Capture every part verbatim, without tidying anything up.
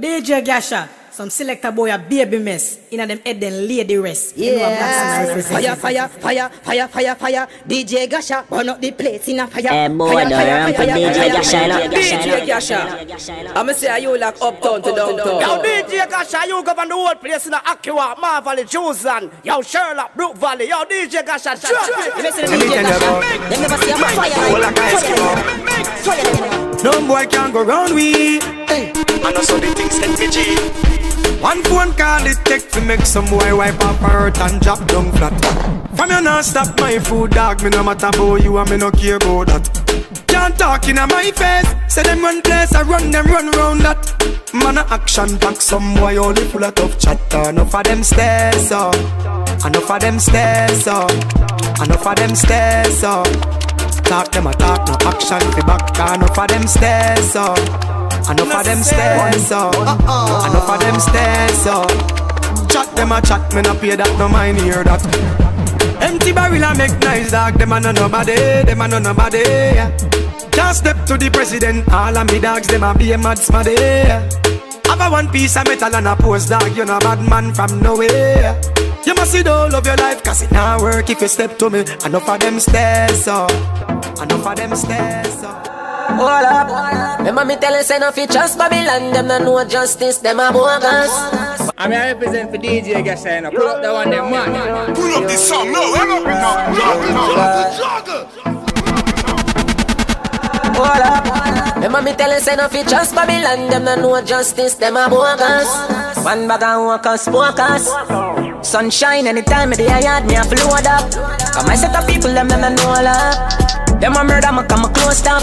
D J Gasha, some selector boy a baby mess. Inna them head then lay the rest. Yeah. Fire, fire, fire, fire, fire, fire. D J Gasha, burn up the place in a fire. Hey, boy, fire, fire, fire, D J Gasha, D J Gasha. I'ma say you like uptown to downtown. Now D J Gasha, you govern the whole place in a Akiwa, Marvally, Josan, yo Sherlock, Brook Valley, yo D J Gasha. Let me tell you about. Them never see a fire. No boy can go round we. I know so the things can be cheap. One phone call it take to make some boy wipe up hurt and drop down flat. From you not stop my food dog, me no matter about you and me no care about that. Can't talk in my face, say them run place, I run them run round that. Man a action back, some boy only full of tough chatter. Enough of them stairs up, enough of them stairs up, enough of them stairs up. Talk them a talk, no action fi back, enough of them stairs up. Enough of them stairs up, enough of them stairs up. Chat them a chat, me no pay that, no mind hear that. Empty barrel a make nice dog, them a no nobody, them a no nobody. Can't step to the president, all of me dogs, them a be a mad smaddy. Have a one piece of metal and a post dog, you no bad man from nowhere. You must see the whole of your life, cause it not work if you step to me. Enough of them stairs up, enough of them stairs up. Hold up. Remember me tell you say no fit trust Babylon. Them no know justice, them a bogus. I mean I represent for D J Gasha, you know. Pull up that one them man. Pull up this song, no, no, no, no. Hold up. Remember me tell you say no fit trust Babylon. Them no know justice, them a bogus. One bag and walkers, focus. Sunshine anytime of the yard, me a flood up. Come I set up people, them them know all up. Them a murder, ma come a close stuff.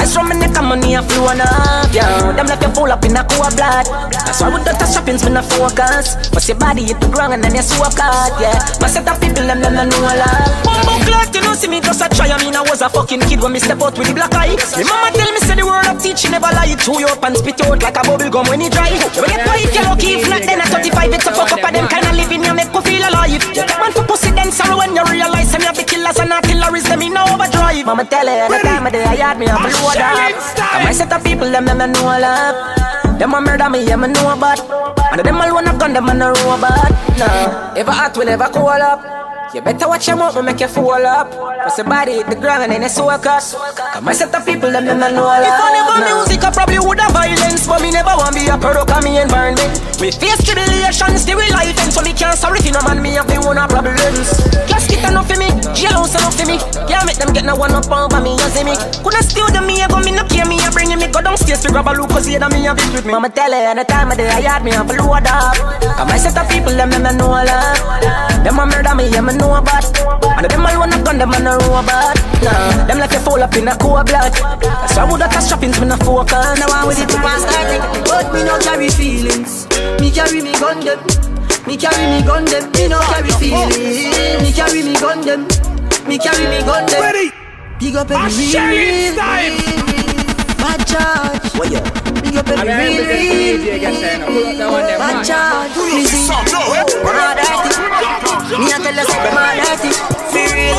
I saw my neck and money a flow on off. Yeah, them like you full up in a cool blood. That's why we don't touch shopping, we not focus. But your body you took wrong and then you swap out. Yeah, my set of people them them no know a lot. Bumbo clock, you know see me just a try. I mean I was a fucking kid when me step out with the black eye. My mama tell me say the word of teaching never lie. Chew your pants, spit out like a bubble gum when it dry. You get white, you look if not then at thirty-five it's a fuck up. And them kind of living you make you feel alive. You take man for pussy then sorrow when you realize them you have the killers and artilleries them in overdrive. Mama tell her every time of day I had me a blow up. And my set of people them them know all up. Them a murder me, yeah me know about. And them all wanna gun them and a robot. Nah, ever hot we never call up. You better watch your mouth me make you fool up. Cause your body hit the ground and then you soak up. And my set of people them them know all up. If only for music I probably would have violence. But me never wanna be a product of me environment. Me face tribulations, they will life end. So me can't sorry for no man, me have the one of problems. Class kit enough for me, jailhouse enough for me. Can't make them get no one up over me, you see me. Couldn't steal them, me go me no care, me a bring me. Go downstairs to grab a look, cause here that me a bitch with me. Mama tell her, the time of day I had me a blood up. And my set of people, them, them, them know all up. Them a murder me, yeah, me know about. And them all wanna gun, them, and a robot. Nah, them like you fall up in a cold blood. That's why I would have to shopping to me no focus. Now I'm with it to pass like. But me no carry feelings. Me carry me gun them. Me carry me gun them. Me no carry feelings. Me carry me gun them. Me carry me gun them. Ready? Big up every real time. Bad charge. What ya? Big up every real real. Bad charge. Easy. Mad dirty. Me a tell us mad dirty. Be real.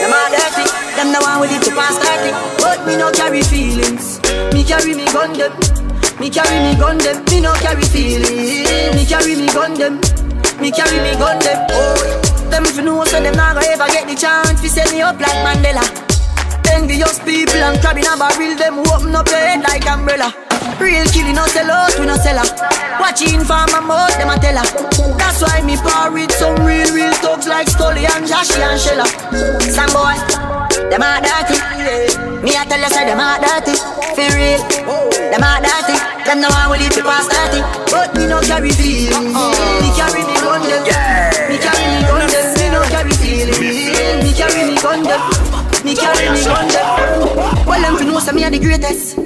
Them mad dirty. Them the one with it to pass dirty. But me no carry feelings. Me carry me gun them. Me carry me gun them, me no carry feelings. Me carry me gun them, me carry me gun them. Oh, them if you know so them not gonna ever get the chance to set me up like Mandela. Envious people and crabbing a barrel, them open up your head like umbrella. Real killing no sell out, we no sell out. Watching for my mouth, them a tell her. That's why me par with some real, real thugs like Stolly and Joshy and Shella. Some boy, them a dirty. Me a tell you say them a dirty. For real, them a dirty. Them no one will eat the past dirty. But me no carry feelings. Me carry me gun them. Me carry me gun them. Me no carry feelings. Me carry me gun them. Me carry me gun them. Well, them fi know say me a the greatest.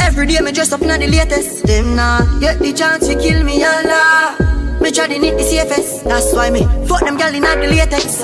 Every day me dress up na the latest. Them nah get the chance to kill me Allah. Me try to need the safest. That's why me fuck them girl inna the latex.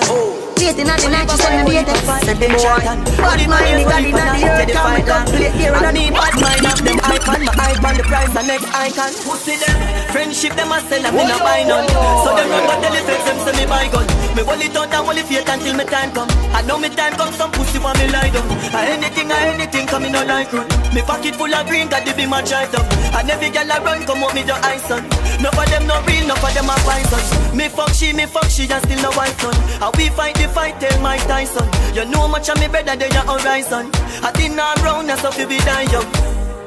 waiting at the night, she send me waiting. Said the boy, bad mind is daddy, daddy, here come a complete here and I need bad mind of them icon. My icon, the price, the next icon. Pussy them, friendship them a sell and me no buy none. So them run but teletext them send me buy gun. Me only thought I only fear until my time come. I know my time come, some pussy want me lie down. Anything, anything come in no like run. Me pocket full of green, got to be my child up. And every girl I run, come up with your eyes on. None of them no real, none of them are poisons. Me fuck she, me fuck she, and still no wife son. And we fight the fight, tell Mike Tyson. You know much of me better than your horizon. I think I'm round, that's how we die young.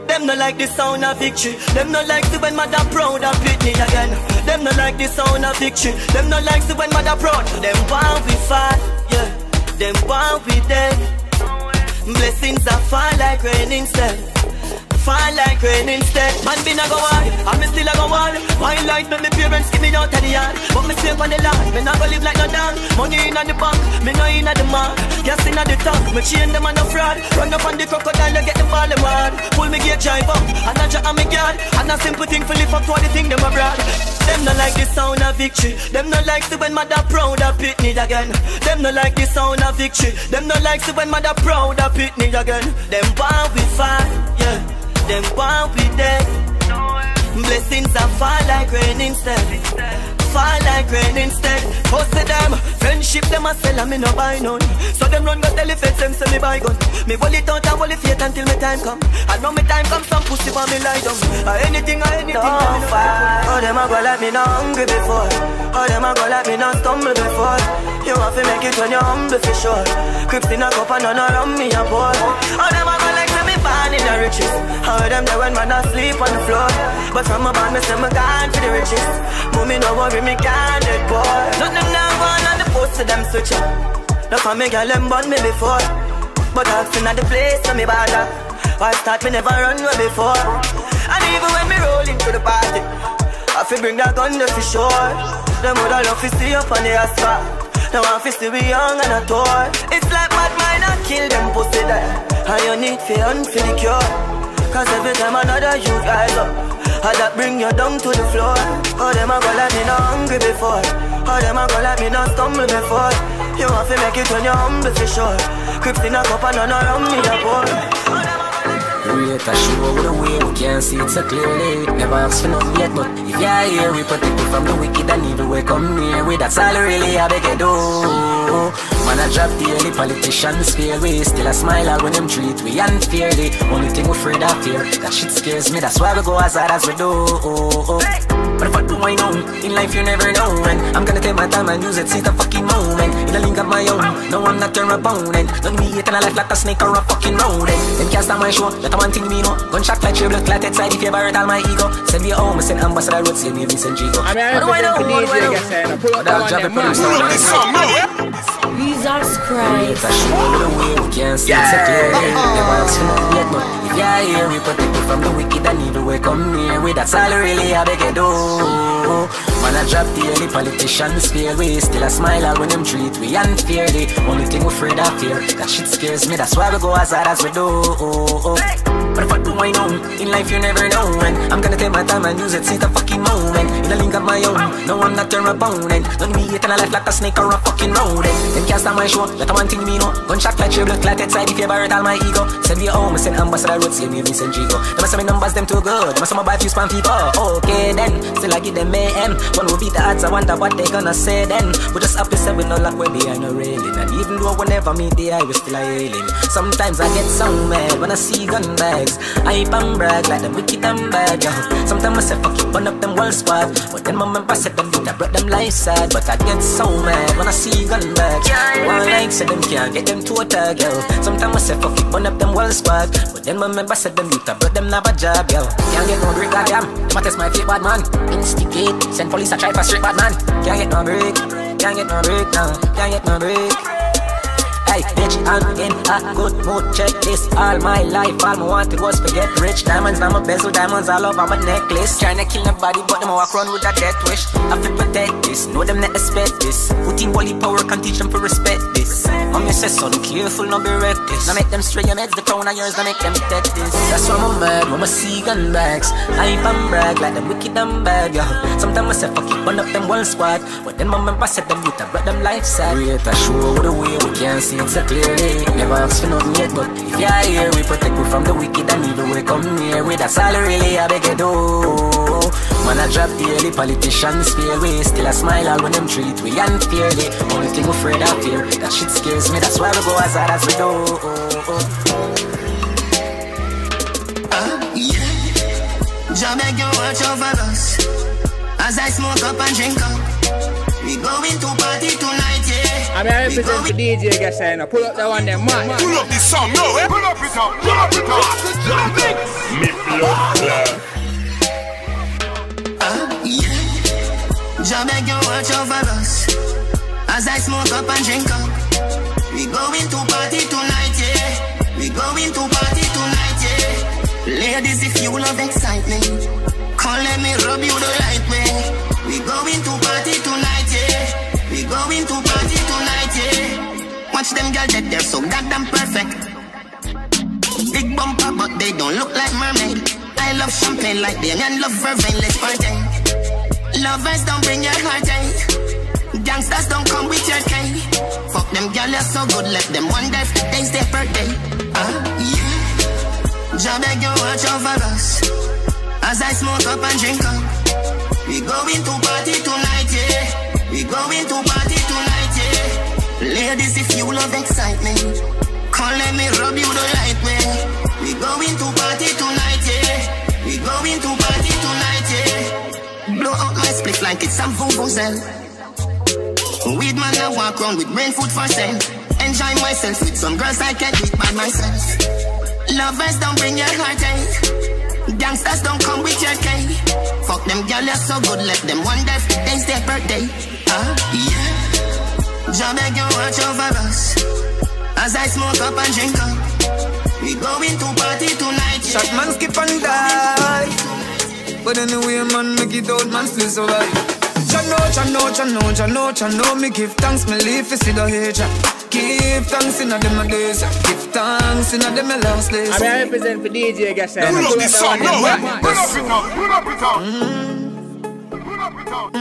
Them no like the sound of victory. Them no like to when mother proud and Britney again. Them no like the sound of victory. Them no like to when mother proud. Them want we fight, yeah. Them want we dead. Blessings are fall like rain instead. Fall like rain instead. Man been a go wild, and me still a go wild. Wine light make me parents give me out of the yard. But me sleep on the land, me not go live like no dog. Money in at the bank, me no in at the mark. Gas in at the tank, me chain them on the fraud. Run up on the crocodile and get them all the mad. Pull me gear drive up, and I jack on me guard. And a simple thing for live up to all the thing them abroad. Them no like the sound of victory. Them no like to when mother proud of Pitney again. Them no like the sound of victory. Them no like to when mother proud of Pitney again. Them want we fight, yeah. Them want we dead. Blessings are fall like rain instead. Fall like rain instead. Post to them, friendship them a sell and me no buy none. So them run go tell if it's them so me buy gun. Me wally don't and wally faith until my time come. I know my time come, some pussy for me lie down. Or anything or anything. Don't fight. How them a go like me not hungry before? How them a go like me not stumble before? You have to make it when you're humble for sure. Crips in a cup and none around me a ball. How them a go like me born in the riches? How them there when man asleep on the floor? But from a band me say me gone for the riches. Mommy no worry. Me can't get bored. Nothing now on on the post to them switch up. No for me girl them born me before. But I've seen at the place so me bother. Why start me never run away before. And even when me roll into the party I feel bring that gun to shore. Them would all love to see up on the asphalt. Now I feel still be young and a toy. It's like mad mind I kill them pussy there. And you need for hunt for the cure. Cause every time another you guys up. How that bring you down to the floor. How them a go like me not hungry before? How them a go like me not stumble before? You have to make it when you're humble for sure. Crips in a cup and none around me a pour. Create a show with a way we can't see it so clearly. Never ask for nothing yet but if you're here we protect you from the wicked and evil. We come near with that's all really I beg you do. Man a drop daily, politicians fail we. Still a smile all when them treat we unfairly. Only thing we afraid of fear, that shit scares me. That's why we go as hard as we do. But if I do I know, in life you never know. And I'm gonna take my time and use it since the fucking moment. In a link of my own, no I'm not your opponent. Don't be hating a life like a snake or a fucking rodent. Them can't stop my show, that's one thing me know. Gunshot like your blood clotted side if you burn all my ego. Send me home, send ambassador road, send me Vincent Gigo. What do I know, what do I know? These Jesus Christ. We can't see it clearly. Never ask for nothing yet, but if you're here, we protect you from the wicked and evil. We come near with that's all really I beg you do. Man a drop daily, politicians fail we. Still a smile all when them treat we unfairly. Only thing we afraid of fear, that shit scares me. That's why we go as hard as we do. But if I do I know, in life you never know. And I'm gonna take my time and use it since the fucking moment. In a link of my own, no I'm not your opponent. Don't be hating a life like a snake or a fucking rodent. Cast on my show, let one thing me know. Gunshot like your blood clotted side if you burn all my ego. Send me home, send ambassador road, send me Vincent Gigo. Them some numbers, them too good. Them some buy few spam people. Okay then, still I give them mayhem. One will beat the odds, I wonder what they gonna say then. We just up to seven, no luck where they are no railing. And even though whenever me day, I will still a hailing. Sometimes I get so mad when I see gun bags. I pump brag like them wicked and bad. Yeah. Sometimes I say fuck you, burn up them world squad. But then my member said them did, I brought them life sad. But I get so mad when I see gun bags. Yeah. One like said them can't get them to a tag, girl. Sometimes I say fuck it, burn up them world squad. But then my member said them youth, but them not a job, girl. Can't get no break, goddamn. Them a test my fate, bad man. Instigate, send police a try for straight, bad man. Can't get no break, can't get no break now, can't get no break. hey, bitch, I'm in a good mood, check this. All my life, all I wanted was to get rich. Diamonds, now my bezel, diamonds all over my necklace. Tryna kill nobody, but them I walk around with a death wish. I feel protect this, know them not expect this. Put in wally power, can't teach them to respect this. Mommy says, son, careful, no be reckless. Now make them stray, your meds, the crown of yours, now make them take this. That's why I'm mad, when I see gun bags. I and brag, like them wicked and bad, yeah. Sometimes I say, fuck it, burn up them one squad. But then my member said them youth, I brought them life sad. Great, I show the way, we can't see it so clearly. Never ask for nothing yet, but if you're here, we protect you from the wicked and evil. We come near with a salary, really, I beg you do. Man, I drop daily, politicians fail we. Still I smile all when them treat we unfairly. Only thing we afraid of fear, that shit scares me. That's why we go as hard as we do. Uh, yeah. Jah beg you watch over us as I smoke up and drink up. We going to party tonight, yeah. I mean, I represent the D J Gasha, you know. Pull up that one, them man. Pull up this song, no, eh? Pull up this song, pull up this song. Me blood club. Uh, yeah. Jah beg you watch over us as I smoke up and drink up. We going to party tonight, yeah. We going to party tonight, yeah. Ladies, if you love excitement, come let me rub you the right way. We going to party tonight, yeah. We going to party tonight, yeah. Watch them girls that they're so goddamn perfect. Big bumper, but they don't look like mermaid. I love champagne like them and love vervain. Let's party. Lovers don't bring your heart, eh? Gangsters don't come with your cane. Fuck them girls, they're so good. Let them wonder if today's their birthday. Uh, yeah. Jah beg you watch over us as I smoke up and drink up. We going to party tonight, yeah. We going to party tonight, yeah. Ladies, if you love excitement, come let me rub you the right way. We going to party tonight, yeah. We going to party tonight, yeah. Blow out my split like it's some vuvuzela. Weed man, I walk round with brain food for sale. Enjoy myself with some girls I can't beat by myself. Lovers don't bring your heartache. Gangsters don't come with your cane. Fuck them girls, they're so good. Let them wonder if today's their birthday. Uh, yeah. Jah beg you watch over us as I smoke up and drink up. We going to party tonight, yeah. Shot man skip and die, but anyway man make it out, man still survive. Jah know, Jah know, Jah know, Jah know, Jah know. Me give thanks, me live, you see the hatred. Give thanks in a dem days, give thanks in a dem last days. I mean, I represent for D J Gasha. Pull up this song, no, eh? Pull up it up, pull up it up. Pull up it up.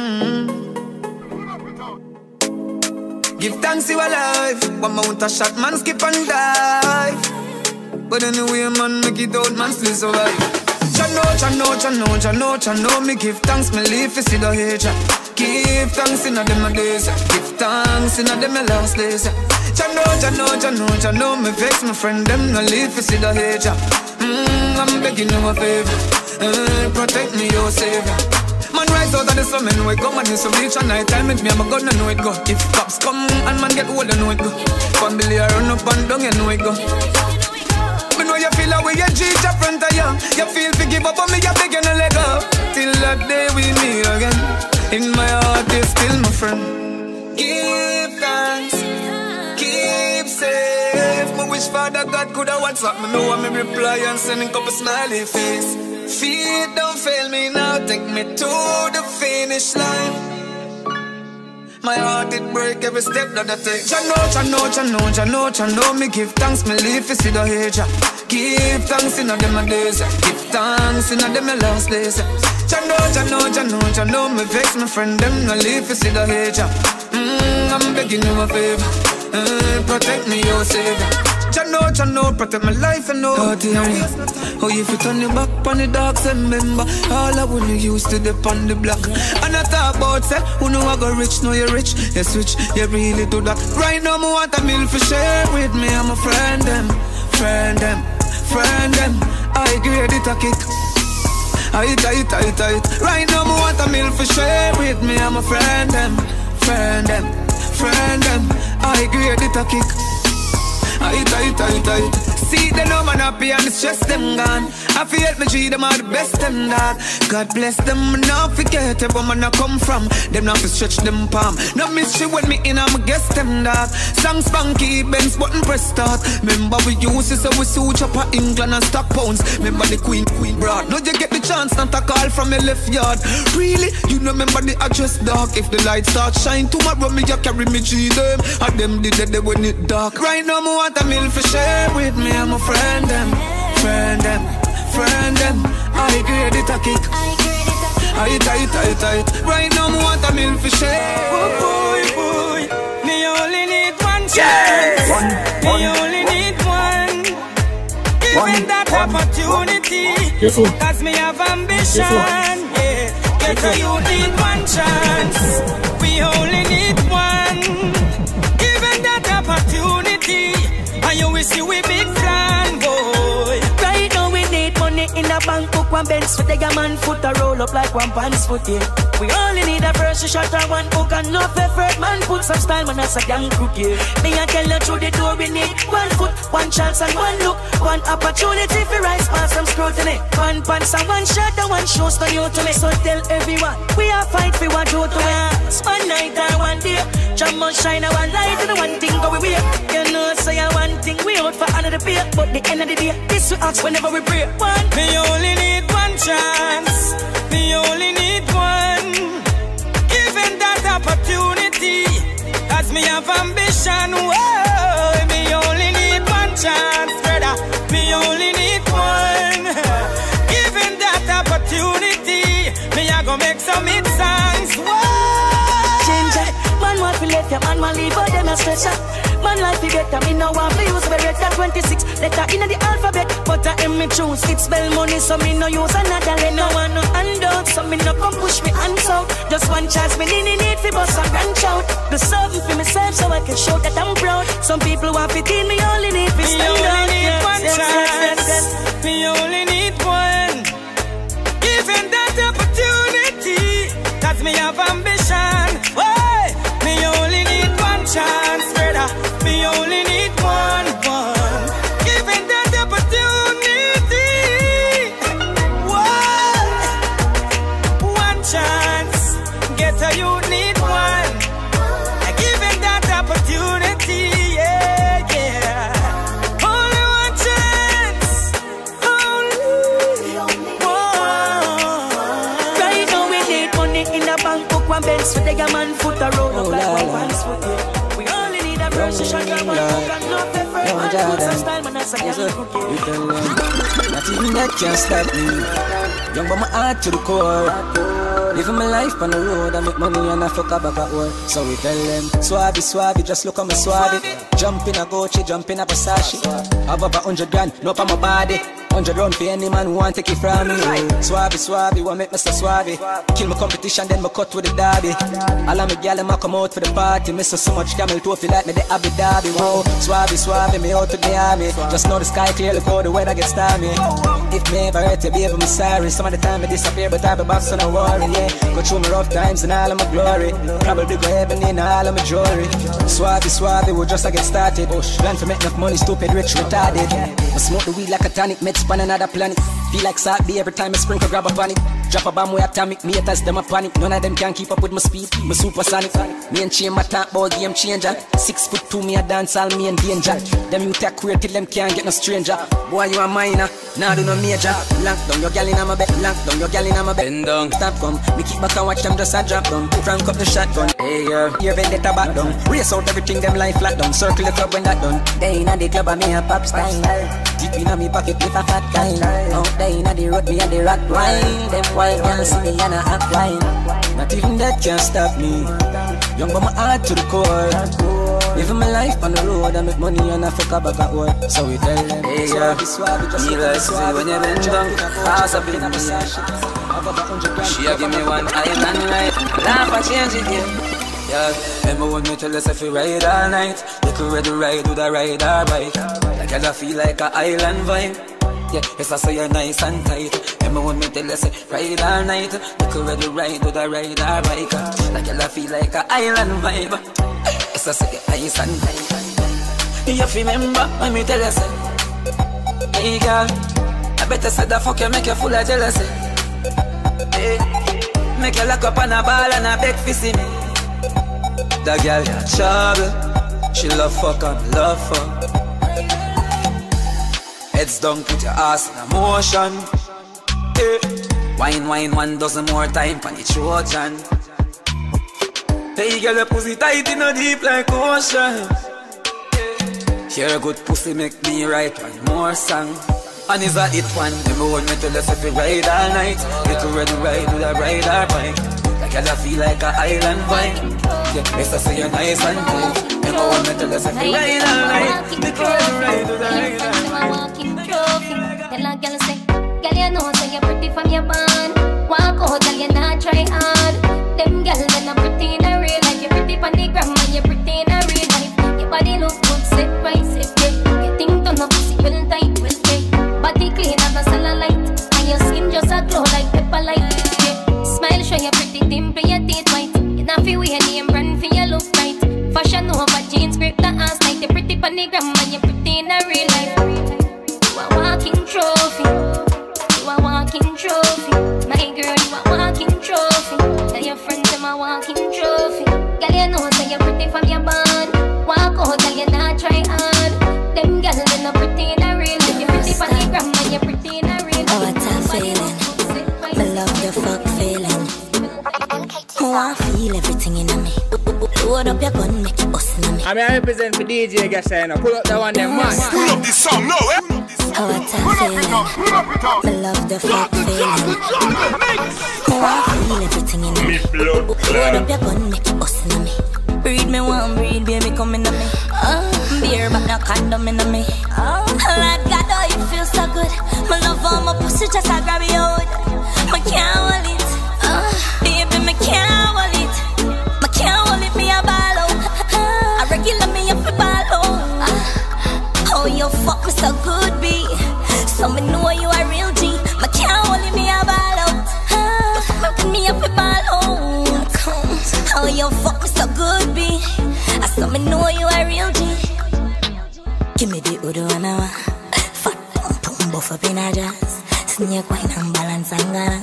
Pull up it up. Give thanks you alive. One mount a shot, man skip and dive. But anyway, man make it out, man still survive. Jah know, Jah know, Jah know, Jah know, Jah know. Me give thanks, me live, you see the hatred. Give thanks in a dem days, give thanks in a dem last days. Jah know, Jah know, Jah know, Jah know. Me vex my friend, them no live, you see the hatred. Mmm, I'm begging you a favor, mm, protect me, your savior. Man rise out of the sun and wake up, man is so rich and night time with me, I'm a gun, I know it go. If cops come and man get old, I know it go. Family I run up and down, I know it go. Me know you feel away, you cheat your friend of you. You feel to give up on me, you beg you no let go. Till that day we meet again, in my heart you're still my friend. Give thanks, keep safe. Me wish Father God could have WhatsApp me, know I me reply and send a couple smiley face. Feet don't fail me now, take me to the finish line. My heart it break every step that I take. Jah know, Jah know, Jah know, Jah know, Jah know. Me give thanks, me live, you see the hatred. Give thanks in a dem days, give thanks in a dem last days. Jah know, Jah know, Jah know, Jah know. Me vex my friend, them no live, you see the hatred. Mmm, I'm begging you a favor, mm, protect me, your savior. Jah know, Jah know, protect my life, I know. Oh, if you turn your back on the dogs and member, all I wouldn't use to dip on the block. And I talk about say, who know I go rich, know you're rich. You switch, you really do that. Right now, I want a meal for share with me. I'm a friend them, friend them, friend them. I grade it a kick. I eat, I eat, I eat, I eat. Right now, I want a meal for share with me. I'm a friend them, friend them, friend them. I grade it a kick. I eat, I eat, I eat, I eat. see they know man happy and the stress them gone. I feel me G, them are the best them that. God bless them, I not forget where man I come from. Them not to stretch them palm. No mystery when me in, I'm a guest them that. Slang spanky, Benz button press start. Remember we used to say we switch up at England and stock pounds. Remember the Queen, Queen broad. Now you get the chance not to call from a left yard. Really, you know remember the address dark. If the light start shine tomorrow, me you carry me G them. And them did it when it dark. Right now me want a meal for share with me and my friend them. Friend them, friend them. I grade it a kick. I it, I it, I it, I it. Right now me want a meal for share. Boy, boy, me only need one chance. One, one, me only need one. Give me that one, opportunity. Cause me have ambition. Yeah, get to you need one chance. We only need one. Given that opportunity, and you will see we big plan, boy. Right now we need money in a bank, book one Benz for the man foot a roll up like one pants foot, yeah. We only need a brush, a shot, and one book, and no favorite man put some style when that's a young crook, yeah. Me I tell you through the door we need one foot, one chance and one look, one opportunity for rise past some scrutiny. One pants and one shot and one shows no new to me. So tell everyone, we are fight for what you to us. One night and one day, jump on shine and one light and the one thing go we wear. You know, say so one thing we out for another beer, but the end of the day, this we ask whenever we pray. One, we only need one chance, we only need one. Given that opportunity, as me have ambition, whoa, me only need one chance, brother. Me only need one. Given that opportunity, me a go make some hit songs, whoa. Change it, man want to left ya, man want leave all them a stretch up. Man life be better, me now want to use Beretta twenty-six letter in the alphabet, but I am me choose. It's bell money, so me no use another letter. No one no hand out, so me no come push me hands out. Just one chance, me need need for boss and branch out. The serving for myself, so I can show that I'm proud. Some people want to deal, me only need for stand out. Me only need one chance, me only need one. Given that opportunity, that's me have ambition. Hey, me only need one chance, brother. We only need one, one. Given that opportunity, one, one chance. Get a you need one. Given that opportunity, yeah, yeah. Only one chance, only one. Right now we need money in a bank, book one Benz for the man foot a roll up like one pants foot, yeah. She shot her one hook and not the first one. Put some style when I say I'm cooking. You tell them, nothing that can stop me. Young but my heart to the core. Living my life on the road, I make money and I fuck up back at work. So we tell them, swabby, swabby, just look at me swabby. Jump in a Gucci, jump in a Versace. I've over hundred grand, no on my body. Hundred round for any man who want take it from me. Swabby, swabby, want make me so swabby. Kill my competition, then me cut with the derby. All of me gyal them a come out for the party. Miss so much camel toe feel like me the Abu Dhabi. Wow, swabby, swabby, me out to the army. Just know the sky clear, look how the weather gets stormy. If me ever hurt you, baby, me sorry. Some of the time I disappear, but I be back, so no worry. Yeah, go through my rough times and all of my glory. Probably go heaven in all of my jewelry. Swabby, swabby, we just a get started. Plan for make enough money, stupid, rich, retarded. I smoke the weed like a tonic. Span another planet. Feel like salt bay every time I sprinkle grab a panic. Drop a bomb with atomic, me haters them a panic. None of them can keep up with my speed, my supersonic. Me and chain my talk ball game changer. Six foot two, me a dance all me in danger. Them you take queer till them can't get no stranger. Boy you a minor, now nah, do no major. Lock down your gal in my bed, lock down your gal in my bed. Down, stop come, me keep back and watch them just a drop down. Frank up the shotgun, hey yeah. Here vendetta back down, race out everything them life flat down. Circle the club when that done. They inna the club and me a pop style. Deep inna me pocket with a fat kind. Out there inna the road me a the rock wine. Them wild girls see me and a hot wine. Not even that can stop me. Young but my heart to the core. Living my life on the road, I make money and I fuck up back at work. So we tell them, hey yeah, niggas see when you bend down, pass up in a Versace. She a give me one eye and right, laugh a change again. Yeah, remember when me tell us if we ride all night. You could ready ride with a ride or bike. Like I feel like a island vibe. Yeah, yes I say you're nice and tight. Remember when me tell us if ride all night. You could ready ride with a ride or bike. Like I feel like a island vibe. Yes I say you're nice and tight. You have to remember when me tell us. Hey girl, I better say the fuck you make you full of jealousy. Hey, make you lock up on a ball and a beg for see me. That girl got trouble, she love fuck and love fuck. Heads down, put your ass in a motion. Hey, wine, wine, one dozen more time for the Trojan. Hey girl, your pussy tight in a deep like ocean. Hear a good pussy make me write one more song. And is a hit one, them old me tell us if we ride all night. Little red ride with a ride or bike. Like I feel like a island vibe. Yeah, it's a say you're nice and cool. Them old me tell us if we ride all night. Little red ride with a ride or bike. Tell a girl say, girl you know so you're pretty from your band. Walk out, girl you not try hard. Them girl they're not pretty in a real life. You're pretty from the gram and you're pretty in a real life. Your body looks good, sit right, sit right. You think don't know pussy well tight, well tight. Body clean and a cellulite, and your skin just a glow like pepper light. Yeah. Smile show your pretty dimple, your teeth white. You not feel weird, you brand for your look right. Fashion over jeans, grip the ass tight. You're pretty from the gram and you're pretty in a real life. You a walking trophy, you a walking trophy. My girl, you a walking trophy. Tell your friends I'm a walking trophy. Girl, you know so you're pretty from your band. Walk out, girl, you not try hard. Them girls they're not pretty in a real life. You're pretty from the gram and you're pretty in a real life. Oh, what a feeling! I love the fuck feeling. Oh, I feel everything in me. Load up your gun, make it bust in me. I mean, I represent for D J Gasha, you know. Pull up that one, them man. Pull up this song, no, eh? Oh, what a feeling! I love the fuck feeling. Oh, I feel everything in me. Load up your gun, make it bust in me. Breed me one, breed, baby, come in to me. Oh, beer, but no condom in me. Oh, Lord God, oh, you feel so good. My love all my pussy, just a grab your hood. I can't hold it. Oh, baby, me can't hold it. I can't hold it, me a ball out. I regular me up a ball out. Oh, you fuck me so good, B. So me know you a real G. I can't hold it, me a ball out. You fuck me up a ball out. Oh, you fuck me so good, B. I saw me know you a real G. Give me the Udo and I fat pump buff up in a jazz. Snake wine and balance and gala.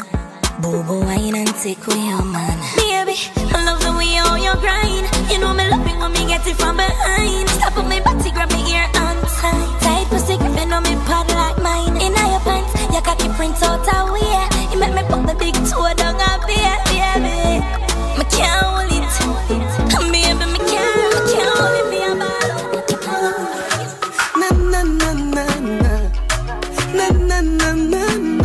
Bobo wine and take away your man. Baby, I love the way how you grind. You know me love it when me get it from behind. Stop on me body, grab me ear and tie. Tight pussy gripping on me pad like mine. In your pants, your khaki print out a wear. You make me pop the big toe down a beer, baby. I can't hold it. Baby, I can't, I can't hold it. Me a bottle. Na na na na na. Na na na na na.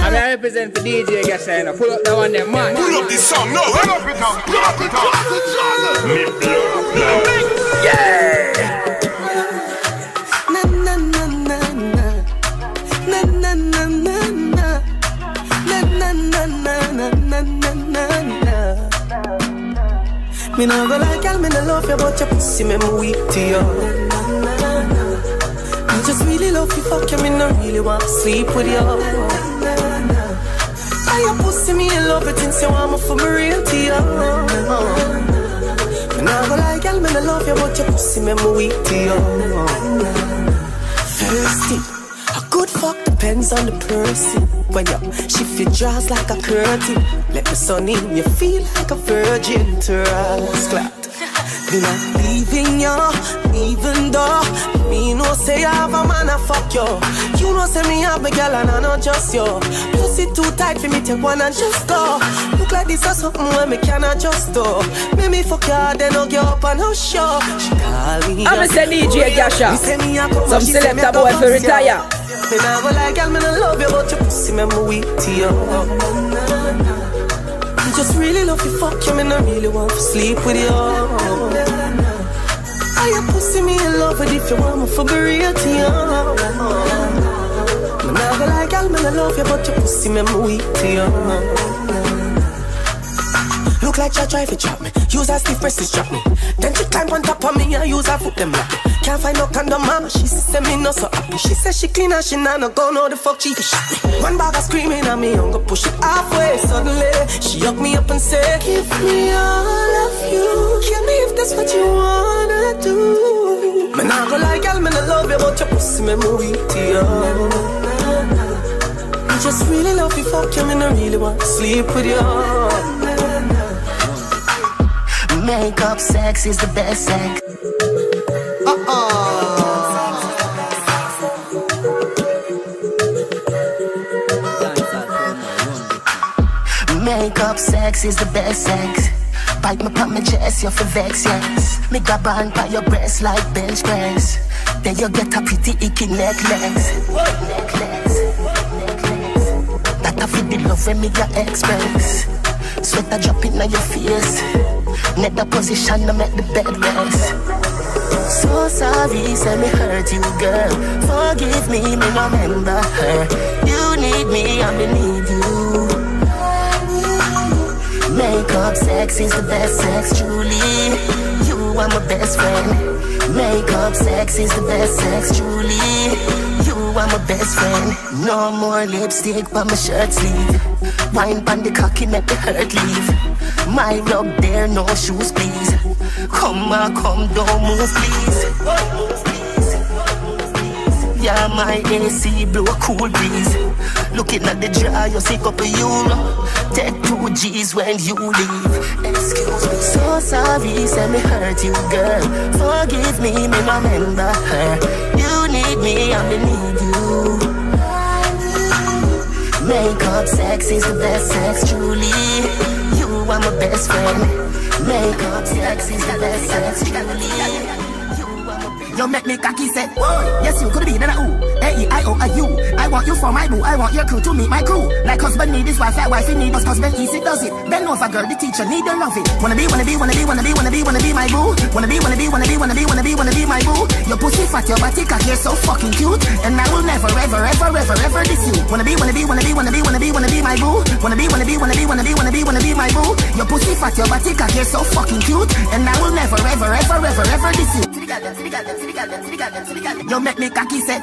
I represent for D J Gasha, you know. Pull up that one, them man. Pull up this song, no. Pull up it down. Pull up it down. Yeah. Na na na na na. Na na na na na. Na na na na na na na na. Me no go like y'all, me no love you, but your pussy make me weak to you. I just really love you, fuck you, me no really want to sleep with you. I your pussy, me in love it, since you want me for me real to you. Me no go like y'all, me no love you, but your pussy make me weak to you. Thirsty, a good fuck depends on the person. When you shift your jaws like a curtain, let the sun in, you feel like a virgin to us. Clapped. Then I'm leaving you, even though me no say I have a man, I fuck you. You no say me have a girl and I not just you. Pussy too tight for me, take one and just go. Look like this or something where me can adjust do. Make me fuck you, then I'll get up and hush you. She call me I'm a D J Gasha. Some selector boy for retire. Me nah go like girl, me no love you, but your pussy make me weak to you. I just really love you, fuck you, me no really want to sleep with you. I your pussy me in love with if you want me for be real to you. Me nah go like girl, me no love you, but your pussy make me weak to you. Look like you try to trap me, use her stiff breasts to trap me. Then she climb on top of me and use her foot them lock me. Can't find no condom, mama, she said me no so happy. She said she clean and she nah no go, no the fuck she shot. One bag of screaming at me, I'm gonna push it halfway. Suddenly, she hug me up and said, give me all of you. Kill me if that's what you wanna do. Man, I go like, girl, man, I love you, but your pussy, me move it to you. just really love you, fuck you, I mean I really want to sleep with you. Makeup sex is the best sex. Uh-oh. Makeup sex is the best sex. Bite me, pop my chest, you're for vex, yes. Me grab her and pat your breast like bench press. Then you get a pretty icky necklace. Necklace. That I feel the love when me your express. Sweater dropping on your face. Net the position, I make the bed rest. So sorry, say me hurt you, girl. Forgive me, me no remember her. You need me, I me need you. Makeup sex is the best sex, Julie. You are my best friend. Makeup sex is the best sex, Julie. You are my best friend. No more lipstick but my shirt sleeve. Wine pan the cocky make the hurt leave. My love there, no shoes please. Come on, come don't move please. Yeah, my A C blow a cool breeze. Looking at the jar, you see couple euro. Take two G's when you leave. Excuse me, so sorry, say me hurt you, girl. Forgive me, me no remember her. You need me, I me need you. Makeup sex is the best sex, Julie. You are my best friend. Makeup sex is the best sex, Julie. You make me cocky set. Yes, you could be that ooh. A E I O I U. I want you for my boo. I want your crew to meet my crew. Like husband need his wife, that wifey need us. Husband easy does it. Then over girl, the teacher need to love it. Wanna be, wanna be, wanna be, wanna be, wanna be, wanna be my boo. Wanna be, wanna be, wanna be, wanna be, wanna be, wanna be my boo. Your pussy fat, your body cocky, so fucking cute. And I will never, ever, ever, ever, ever diss you. Wanna be, wanna be, wanna be, wanna be, wanna be, wanna be my boo. Wanna be, wanna be, wanna be, wanna be, wanna be, wanna be my boo. Your pussy fat, your body cocky, so fucking cute. And I will never, ever, ever, ever, ever diss you. You make me cocky set.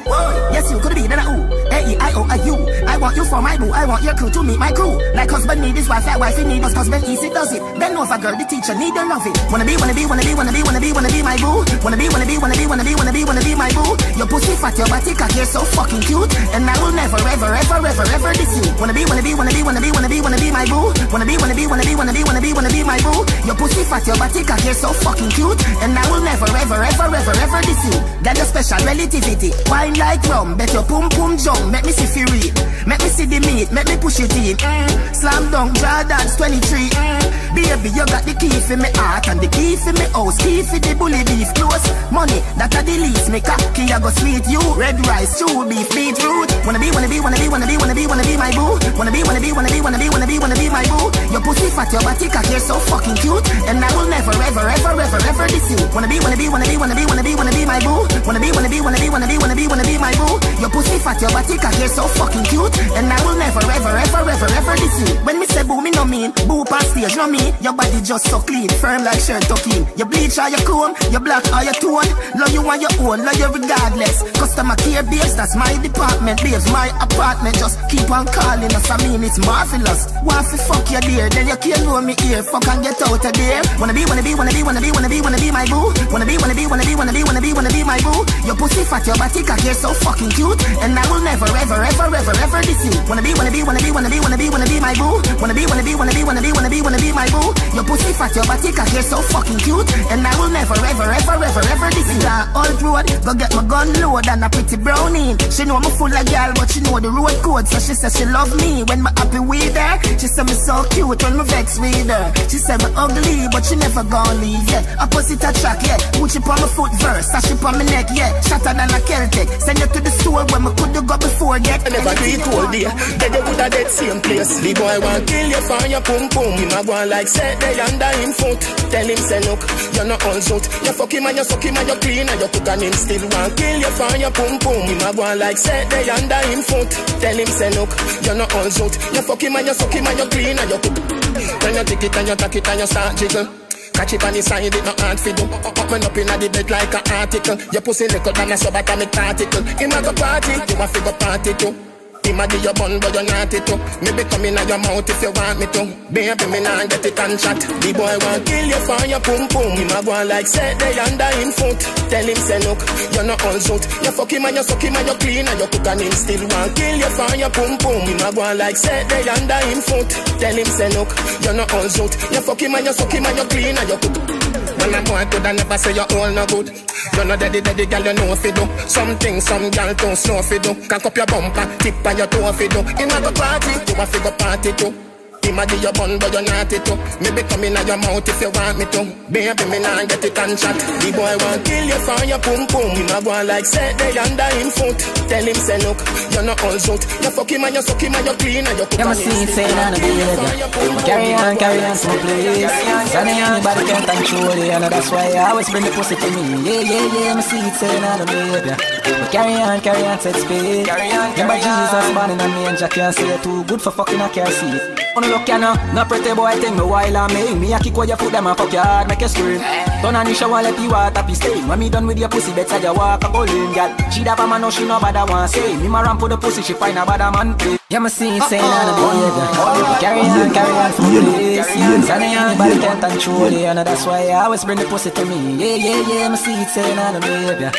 Yes, you could be that ooh. A E I O I U. I want you for my boo. I want your crew to meet my crew. Like husband need his wife, that wifey need us. Husband easy does it. Then over girl, the teacher need to love it. Wanna be, wanna be, wanna be, wanna be, wanna be, wanna be my boo. Wanna be, wanna be, wanna be, wanna be, wanna be, wanna be my boo. Your pussy fat, your body cocky, so fucking cute. And I will never, ever, ever, ever, ever diss you. Wanna be, wanna be, wanna be, wanna be, wanna be, wanna be my boo. Wanna be, wanna be, wanna be, wanna be, wanna be, wanna be my boo. Your pussy fat, your body cocky, so fucking cute. And I will never, ever, ever, ever. Forever this you, got your special relativity. Wine like rum, bet your pum pum jump. Make me see fury, make me see the meat. Make me push your team, mm. Slam dunk, Jordan's twenty-three, mm. Baby, you got the key for me heart and the key for me house, key for the bully beef close. Money, that I the least. Me cocky, I go sweet you. Red rice, chew beef, beetroot. Wanna be, wanna be, wanna be, wanna be, wanna be, wanna be my boo. Wanna be, wanna be, wanna be, wanna be, wanna be, wanna be my boo. Your pussy fat, your body cocky, you're so fucking cute. And I will never, ever, ever, ever, ever diss you. Wanna be, wanna be, wanna be, wanna be, wanna be. Wanna be, wanna be my boo. Wanna be, wanna be, wanna be, wanna be, wanna be, wanna be my boo. Your pussy fat, your body cocky, you're so fucking cute. And I will never, ever, ever, ever, ever diss you. When me say boo, me no mean. Boo past stage, no mean. Your body just so clean, firm like shirt tucking. You bleach or you comb, you black or you tone. Love you on your own, love you regardless. Customer care babes, that's my department. Babes, my apartment, just keep on calling us. I mean it's marvelous. Waffy fuck you dear, then you can't know me here. Fuck and get out of there. Wanna be, wanna be, wanna be, wanna be, wanna be, wanna be my boo. Wanna be, wanna be, wanna be, wanna be. Wanna be, wanna be, wanna be my boo. Your pussy fat, your body cocky, so fucking cute. And I will never, ever, ever, ever, ever diss you. Wanna be, wanna be, wanna be, wanna be, wanna be, wanna be my boo. Wanna be, wanna be, wanna be, wanna be, wanna be, wanna be my boo. Your pussy fat, your body cocky, so fucking cute. And I will never, ever, ever, ever, ever diss you. Old road, go get my gun load and a pretty brownie. She know I'm a full of girl, but she know the road code. So she says she love me when my happy with her. She said me so cute when me vex with her. She said me ugly, but she never gon' leave yet. Opposite attract, yeah. Gucci on my foot. Verse, I ship on my neck, yeah. Shatter than a Celtic. Send you to the store where me could go before that. I never do it all day. Then you woulda dead same place. The boy want kill you for your pum pum. Him a go like set they under him foot. Tell him say look, you're not all shot. You fuck him and you suck him and you clean and you cook and him still want kill you for your pum pum. Him a go like set they under him foot. Tell him say look, you're not all shot. You fuck him and you suck him and you clean and you cook. When you take it and you tuck it and you start jiggle. Catch it on the side, it no hard for you. Open up in the bed like an article. Your pussy little than a subatomic particle. Him a go party, you a fi go party too. Imagine your bun, but you're not it too. Maybe come in at your mouth if you want me to. Baby, me nah get it and shot. The boy want kill you for your pum pum. Him a one like set they under him foot. Tell him say look, you're not all suit. You fuck him and you suck him and you clean and you cook and him still want kill you for your pum pum. Him a one like set they under him foot. Tell him say look, you're not all suit. You fuck him and you suck him and you clean and you cook. When a boy could I never say you're all no good. You're not daddy, daddy, girl, you know if you do. Something, some girl don't snow if you do. Can't up your bumper, tip on your toe if you do. In a party, you a figure party too. Imagine your bun, but you're not it too. Maybe come in at your mouth if you want me to. Baby, me nah get it and shot. The boy want kill you for your pum pum. Him a boy like say they under him foot. Tell him say look, you're not all zoot. You fuck him and you suck him and you clean and you cook. You must see it saying on the behavior. Carry on, carry on someplace. Sunny anybody can't control it. And that's why I always bring the pussy to me. Yeah, yeah, yeah, me see it saying on the behavior. Carry on, carry on, take space. Carry on, carry on. Jesus man in a manger can't say you're too good for fucking a car seat. Look ya now, no pretty boy take me while I'm in. Me a kick where you put them and fuck your hard, make you scream. Turn on the shower, let you water be stain. When me done with your pussy, better you walk a bowling, girl. She da man, no she no bad one say. Me ma ramp for the pussy, she find a bad man play. You must see it saying on the behavior. Carry on, carry on for the place. Sunny anybody can't control it, and that's why I always bring the pussy to me. Yeah, yeah, yeah, me see it saying on the behavior.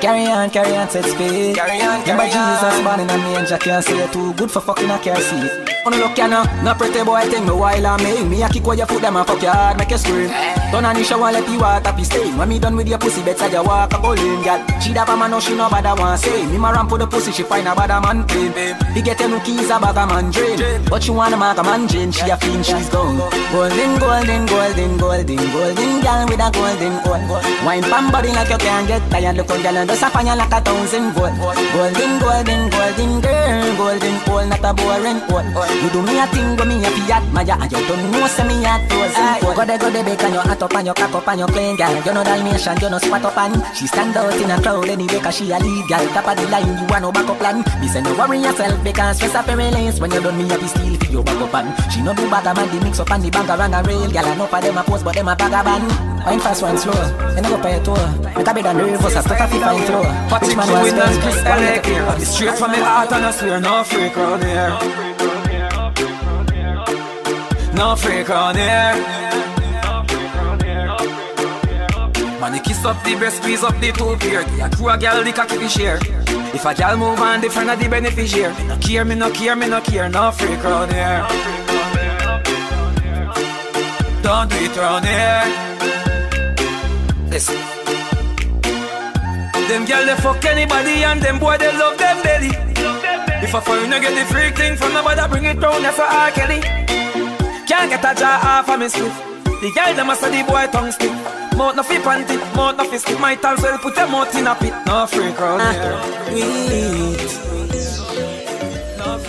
Carry on, carry on, take space. Carry on, carry on. Remember Jesus man in a manger can't say you're too good for fucking a car seat. Look ya now, no pretty boy take me while I'm in. Me a kick where you put them and fuck your hard, make you scream. Turn on the shower, let you water be stain. When me done with your pussy, better you walk a bowling, girl. She da man, no she no bad one say. Me ma ramp for the pussy, she find a bad man clean. He get them keys, a bag a man drain. But she wanna make a man drain, she a fiend, she's gone. Golden, golden, golden, golden, golden girl with a golden oil. Wine pan body like you can't get tired. Look on girl and just a fire like a thousand volt. Golden, golden, golden girl, golden oil, not a boring oil. You do me a thing when me a fiat, my ya, and you don't know say me a thousand foot. Go de go de bacon, your hat up and your cock up and your clean girl. You know Dalmatian, you know squat up and she stand out in a crowd anyway cause she a lead girl. Top of the line, you want no backup plan. Me say no worry yourself because stress up every lens. When you done me a be steal for your backup pan. She no do bad man, they mix up and the bank around a rail. Girl, I know for them a pose but them a bag a ban. I'm fast, one slow. And I go pay a tour. I can't be done nervous. I stuck a fifth on floor. Patrick man was good. It's straight from the heart and I swear no freak round here. No freak on here. Man, you kiss up the breast, squeeze up the two beard. You crew a girl, the cocky share. If a girl move on, the friend of the beneficiary. Me no care, me no care, me no care. No freak on here. Don't do it round here. Listen. Them girl they fuck anybody and them boy they love them belly. If a foreigner get the freak thing from nobody, bring it down. That's a R. Kelly. Can't get a jar off of me stiff. The girl them a say the boy tongue stiff. Mouth no fit panty, mouth no fit stiff. Might as well put your mouth in a pit. No freak round here. Wait.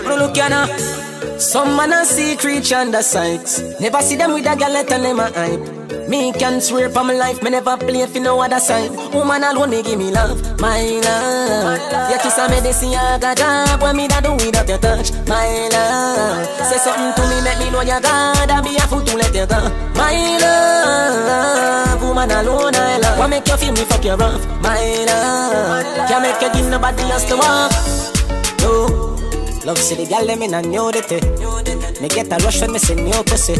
No look ya now. Some man a see creature under sight. Never see them with a galette and them a hype. Me can swear for my life, me never play for no other side. Woman alone me give me love, my love. You kiss a medicine, I got job. When me da do without your touch, my love. Say something to me, let me know you God. I be a fool to let you go, my love. Woman alone I love. What make you feel me fuck you rough, my love. Can't make you give nobody else to walk. No. Love city gal them in a nudity. Me get a rush when me see new pussy.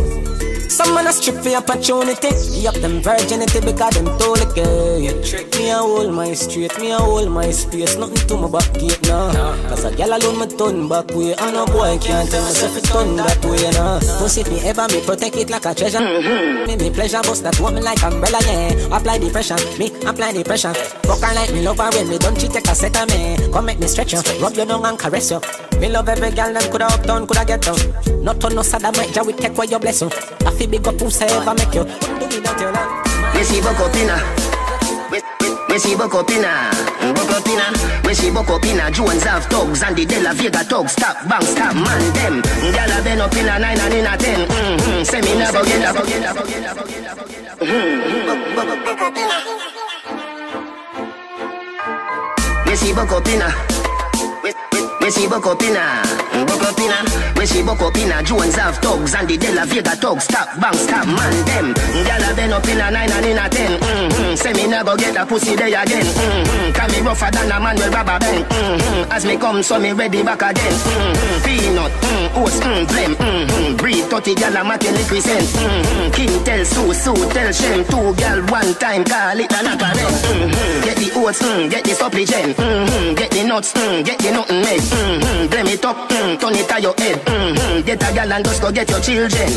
Some man a strip for opportunity. Be up them virginity because them told it girl. Me a hold my straight, me a hold my space. Nothing to my back gate now. Cause a gal alone me turn back way. And a boy can't tell myself it turn that way now. Pussy if me ever me protect it like a treasure. Me me pleasure bust that woman like umbrella yeah. Apply the pressure, me apply the pressure. Fuck her like me love her when me don't cheat take a set of me. Come make me stretch you, rub you down and caress you. Me love every girl them coulda uptown, coulda get down. Not on no sad I might we take away your blessing. I feel big up who's ever make you. Me see buck up inna, me see buck up inna, buck up inna. Me see buck up inna, Jones have thugs and the De La Vega thugs. Stop, bang, stop, man them. Gyal a been up inna nine and inna ten. Mm hmm, say me never get up, get up, get up, get up, get up. Hmm, buck up inna. Me see buck up inna. We see Bokopina, Bokopina. We see Bokopina, Jones have thugs and the De La Vega thugs. Stop, bang, stop, man, them. Gala been up in a nine and in a ten. Mm-hmm. Say me never get a pussy day again. Mm-hmm. Can me rougher than a man with rubber band. Mm-hmm. As me come, so me ready back again. Mm-hmm. Peanut, mm-hmm. Oats, mm-hmm. Blem, mm-hmm. Breed, thirty gala, make a liquid sense. Mm-hmm. King tell Sue, Sue tell Shem. Two gal, one time, call it an apparel. Mm-hmm. Get the oats, mm-hmm. Get the supply gen. Mm-hmm. Get the nuts, mm-hmm. Get the nothing made. Mm-hmm. Blem it up, mm-hmm. Turn it to your head. Mm-hmm. Get a gal and just go get your children.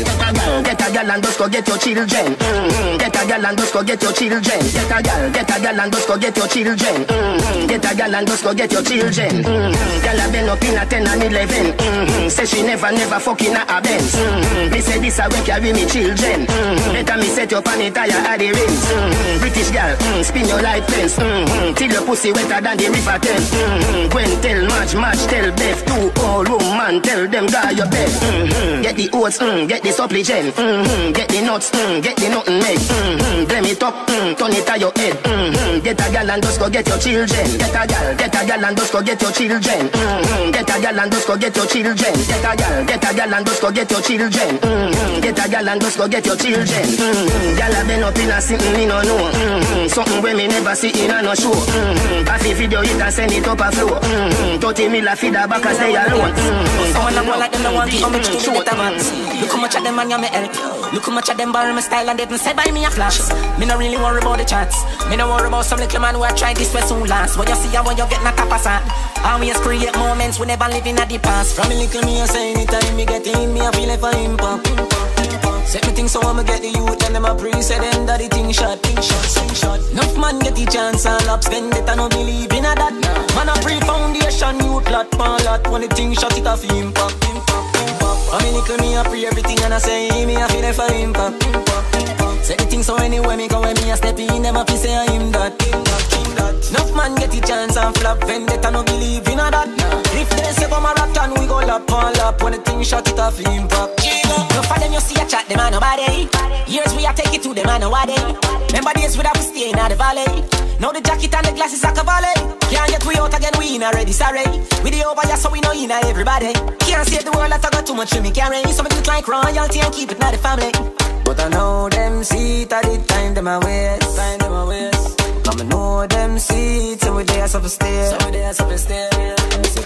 Get a gal and just go get your children. Mm-hmm. Get a gal and just go get your children. Get a gal, get a gal and just go get your children. Mm-hmm. Get a gal and just go get your children. Mm-hmm. Gal a been up in a ten and eleven. Mm-hmm. Say she never, never fucking a Benz. Mm-hmm. Me say this a way carry me children. Mm-hmm. Better me set your pan and tire at the rings. Mm-hmm. British gal, mm-hmm. Spin your light fence. Mm-hmm. Till your pussy wetter than the river Thames. Mm-hmm. Gwen tell March, March tell Beth. Two old woman tell them guy your best. Mm-hmm. Get the oats, mm-hmm. Get the supply gen. Mm-hmm. Get the nuts, mm-hmm. Get the nothing made. Mm-hmm. Blem it up, mm-hmm. Turn it to your head. Mm-hmm. Get a gal and just go get your children. Get a gal, get a gal and just go get your children. Mm-hmm. Get a gal and just go get your children. Get a gal, get a gal and just go get your children. Mm-hmm. Get a gal and just go get your children. Mm-hmm. Gal a been up in a sitting me no know. Mm-hmm. Something where me never see in a no show. Mm-hmm. I feel video it and send it up a flow. Mm-hmm. Thirty mil a feed a back as they alone. Mm-hmm. I wanna go like them no want to come to show them. Look how much of them man ya me help. Look how much of them borrow my style and they been said buy me a flash. Me no really worry about the chats. Me no worry about some little man who I try this way soon last. What you see and what you get not a passant. Always create moments we never live in a the past. From a little me I say anytime me get in me I feel like for him pop. Set me things so I'ma get the youth and them a pre say them that the thing shot, thing shot, thing shot. Enough man get the chance and laps then that I no believe in a that. Man a pre foundation youth lot man lot when the thing shot it off him pop. I mean little me I pre everything and I say me I feel like for him pop. Say the thing so anywhere me go when me a step in them a pre say I him that. Enough man get the chance and flop vendetta no believe in a that. If they say come a rap can we go lap on lap when the thing shot it off him pop. No for them you see a chat, them a nobody. Years we a take it to them a nobody. Remember days we have stay in the valley. Now the jacket and the glasses a cavalry. Can't get we out again, we in already, sorry. We the over just so we know in a everybody. Can't save the world that I got too much to me carry. So make it like royalty and keep it not the family. But I know them seat at the time them a waste. Time them a waste. I'ma know them seats and we there so we stay. So we there so we stay.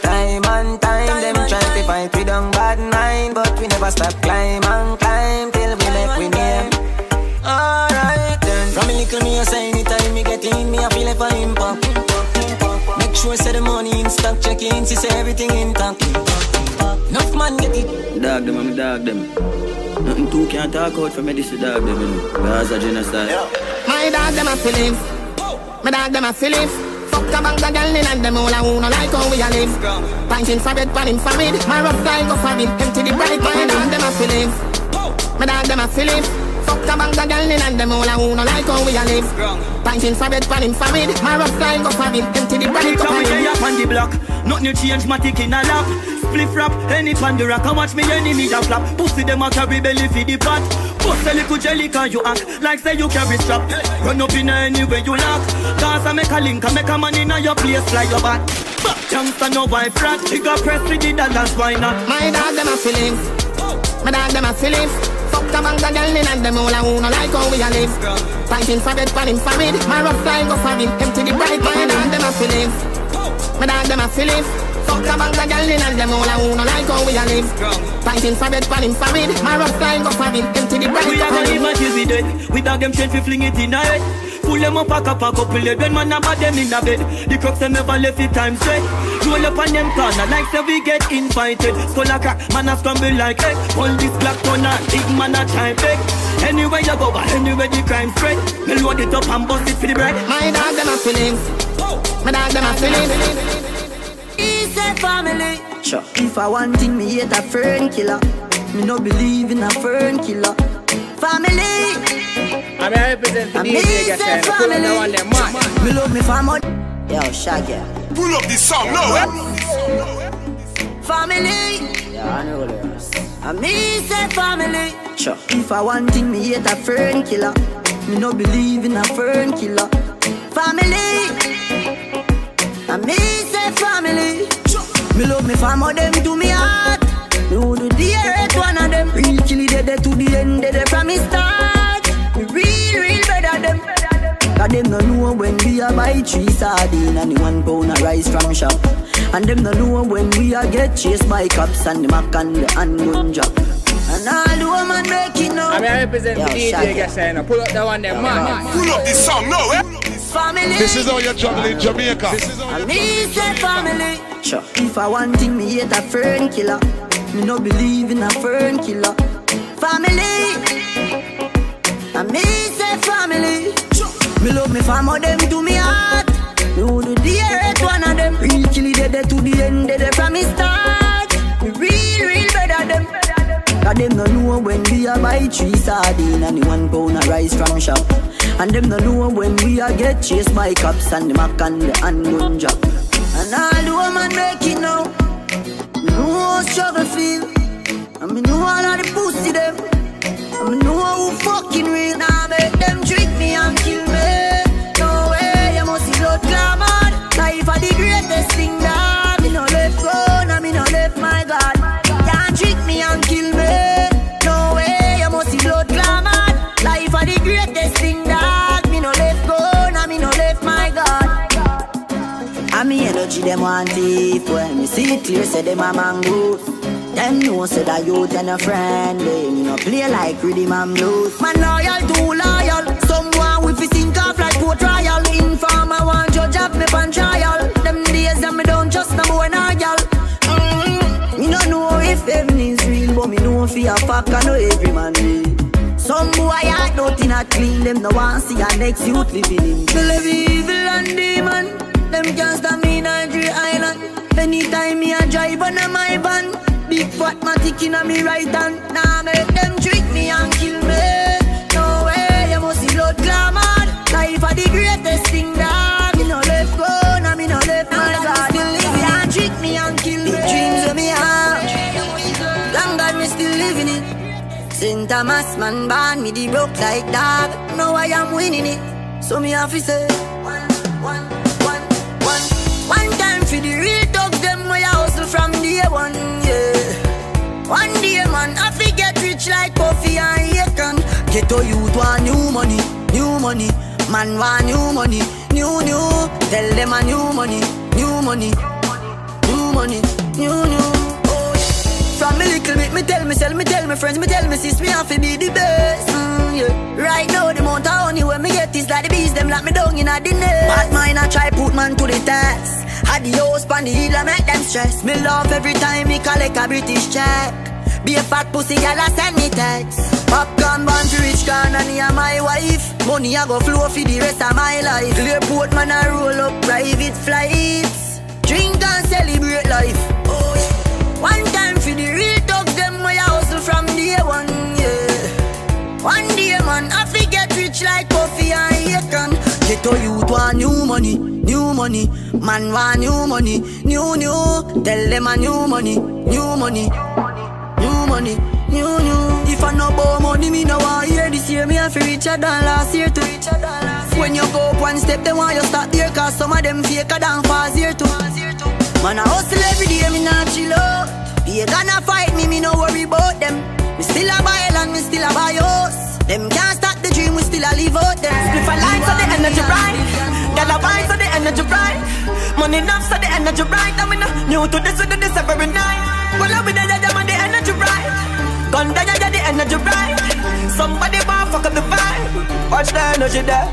Time and time, time them try to fight we don't bad nine, but we never stop climb and climb till we make we name. Alright then. From a little me I say anytime me get in me I feel like for him pop. Make sure say the money in stock check in, she say everything intact. Enough man get it. Dog them, I'm dog them. Nothing too can't talk out for me this dog them. That's a genocide. My dog them a feelings. My dog them a feelings. Fuck a bang the girl in and them all I wanna like how we a live. Punching for bed, panning for me. My rough style go for me. Empty the bright. My dog them a feelings. My dog them a feelings. Fuck a bang the girl in and them all I wanna like how we a live. Punching for bed, panning for me. My rough style go for me. Empty the bright. Come here up on the block. Nothing new change my tick in a lap. Spliff rap, any pandora can watch me enemy that flap. Pussy them a carry belly for the pot. Bust a little jelly can you act like say you carry strap. Run up in any way you lock. Cause I make a link, I make a man in your place fly your back. Fuck chunks and no wife rat. You got press with the dollars, why not? My dog them a feelings. My dog them a feelings. Fuck a bang the girl in and them all I wanna like how we a live. Fighting for bed, panning for me. My rough line go for me. Empty the bright. My dog them a feelings. My dog them a feelings. Fuck a bang the girl in and them all I wanna like how we a live. Fighting for bed, panning for me. My rough line go for me. Empty the bright. We a go live until we dead. We dog them change we fling it in a head. Pull them up a cup a couple head. When man a bad them in a bed. The crux them never left it time straight. Roll up on them corner like say we get invited. Skull a crack, man a scramble like egg. Pull this black corner, big man a try fake. Anywhere you go, anywhere the crime spread. Me load it up and bust it for the bread. My dog them a feelings. My dog them a feelings. Family. Sure. If I want thing, me hate a fern killer. Me no believe in a fern killer. Family. I'm a representative of D J Gasha Fire. Me love me family. Yo, Shaggy. Pull up this song, no. Family. Yeah, I know this. I me say family. Sure. If I want thing, me hate a fern killer. Me no believe in a fern killer. Family. I me say family. Me Me love me fam of them to me heart. Me would do the earth one of them. Real killie dead de, to the end dead de, from me start. Me real real better them. Cause them no know when we a buy three sardine and the one pound of rice from shop. And them no know when we a get chased by cops and the mac and the handgun job. And all the woman making up. I mean, I represent yo, D J Gasha, no. Pull up that one there, yo, man. Pull up this song, no, eh? Family. This is how you're juggling Jamaica. This is how you're juggling family. Sure. If I want thing, me hate a fern killer. Me no believe in a fern killer. Family. I miss a family. Sure. Me love me family, them to me heart. Me would do the earth one of them. Real killie dead de, to the end dead de, from me start. Me real, real better them. Cause them no know when we a buy three sardine and the one pound of rice from shop. And them no know when we a get chased by cops and the mac and the handgun job. And all the woman make it now. Me know how struggle feel. And me know all of the pussy them. And me know who fucking real. Now make them trick me and kill me. No way, you must see blood glamour. Life a the greatest thing that me no left go, now me no left my God. Can't trick me and kill me. No way, you must see blood glamour. Life a the greatest thing that me no left go, now me no left my God. And me energy them want it. When me see it clear, say them a mangoes. Them know say that youth and a friend. They me no play like rhythm and blues. Man loyal, too loyal. Someone with his think of like for trial. Informer want judge up me pan trial. Them days that me don't trust no boy nor gal. Me no know if everything is real, but me know fi a fuck I know every man real. Some boy I don't in a clean, them no one see a next youth living in. Me love evil and demon, them can't stop me in Andrew Island. Anytime me a drive on a my van, big fat matic in a me right hand. Nah, make them trick me and kill me. No way, you must see blood glamour. Life a the greatest thing that me no left go, nah me no left my God. Still living and trick me and kill me. The dreams of me have, thank God me still living it. Saint Thomas man ban me the broke like dog. Now I am winning it, so me have to say one, one, one, one. One time for the real dogs, them way I hustle from day one, yeah. One day man, I fi get rich like Puffy and Akon. Ghetto youth want new money, new money. Man want new money, new new. Tell them a new money, new money, new money, new new. From me little bit, me tell me sell, me tell me friends, me tell me sis, me have to be the best, mm, yeah. Right now, the amount of honey when me get is like the bees, them lock me down in a dinner. Bad mind I try put man to the test. Had the house pan the hill, I make them stress. Me laugh every time me collect a British check. Be a fat pussy, y'all send me text. Popcorn born to rich corn and he and my wife. Money I go flow for the rest of my life. Clearport man I roll up private flights. Drink and celebrate life. Oh, yeah. One time for the real dogs, them way I hustle from day one, yeah. One day man, I fi get rich like Puffy and Akon. Ghetto youth want new money, new money. Man want new money, new new. Tell them a new money, new money, new money, new new. If I no bow money, me no want here this year. Me a fi richer than last year too. When you go up one step, they want you stop there. Cause some of them faker than fast here too. Man I hustle every day, me not chill out. They gonna fight me, me no worry about them. Me still a buy land, me still a buy house. Them can't stop the dream, we still a live out them. Split for life so the energy right. Gala wine so the energy right. Money enough so the energy right. I mean, new to this, we do this every night. Well I be the dead, man, the energy right. Gone down, yeah, the energy right. Somebody want fuck up the vibe. Watch the energy there.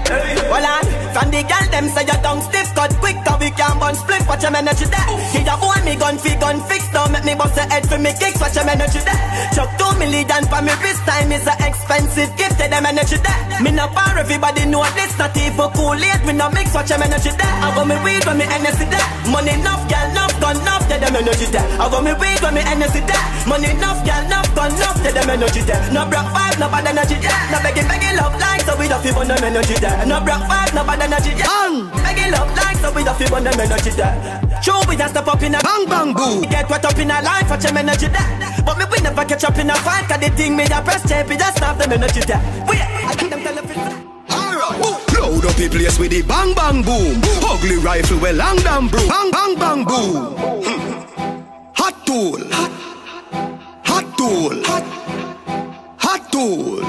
Well on. From the girl, them say your tongue stiff, cut quick, cause we can't burn split, watch your energy there. Hit a phone, me gun fi gun fix, don't make me bust your head for me kicks, watch your energy there. Chuck two million for me wrist, time is an expensive gift, take them energy there. Me no power, everybody know this, not even Kool-Aid, we no mix, watch your energy there. I got me weed when me energy there, money enough, girl, enough, gun enough, take them energy there. I got me weed when me energy there, money enough, girl, enough, gun enough, take them energy there. No broke vibe, no bad energy there, no begging, begging love like, so we don't feel no energy there. No broke vibe, no bad energy, yeah. Make it love like so we don't feel on them energy there. True, we just step up in a bang bang boo. Get what up in a life, watch them energy there. But me we never catch up in a fight, cause the thing made a press champ, we just have them energy there. We, I think them tell them. Alright, load up the place with the bang bang boom. Ugly rifle, well long damn brew. Bang bang bang boom. tool, hot, hot tool, hot, hot tool.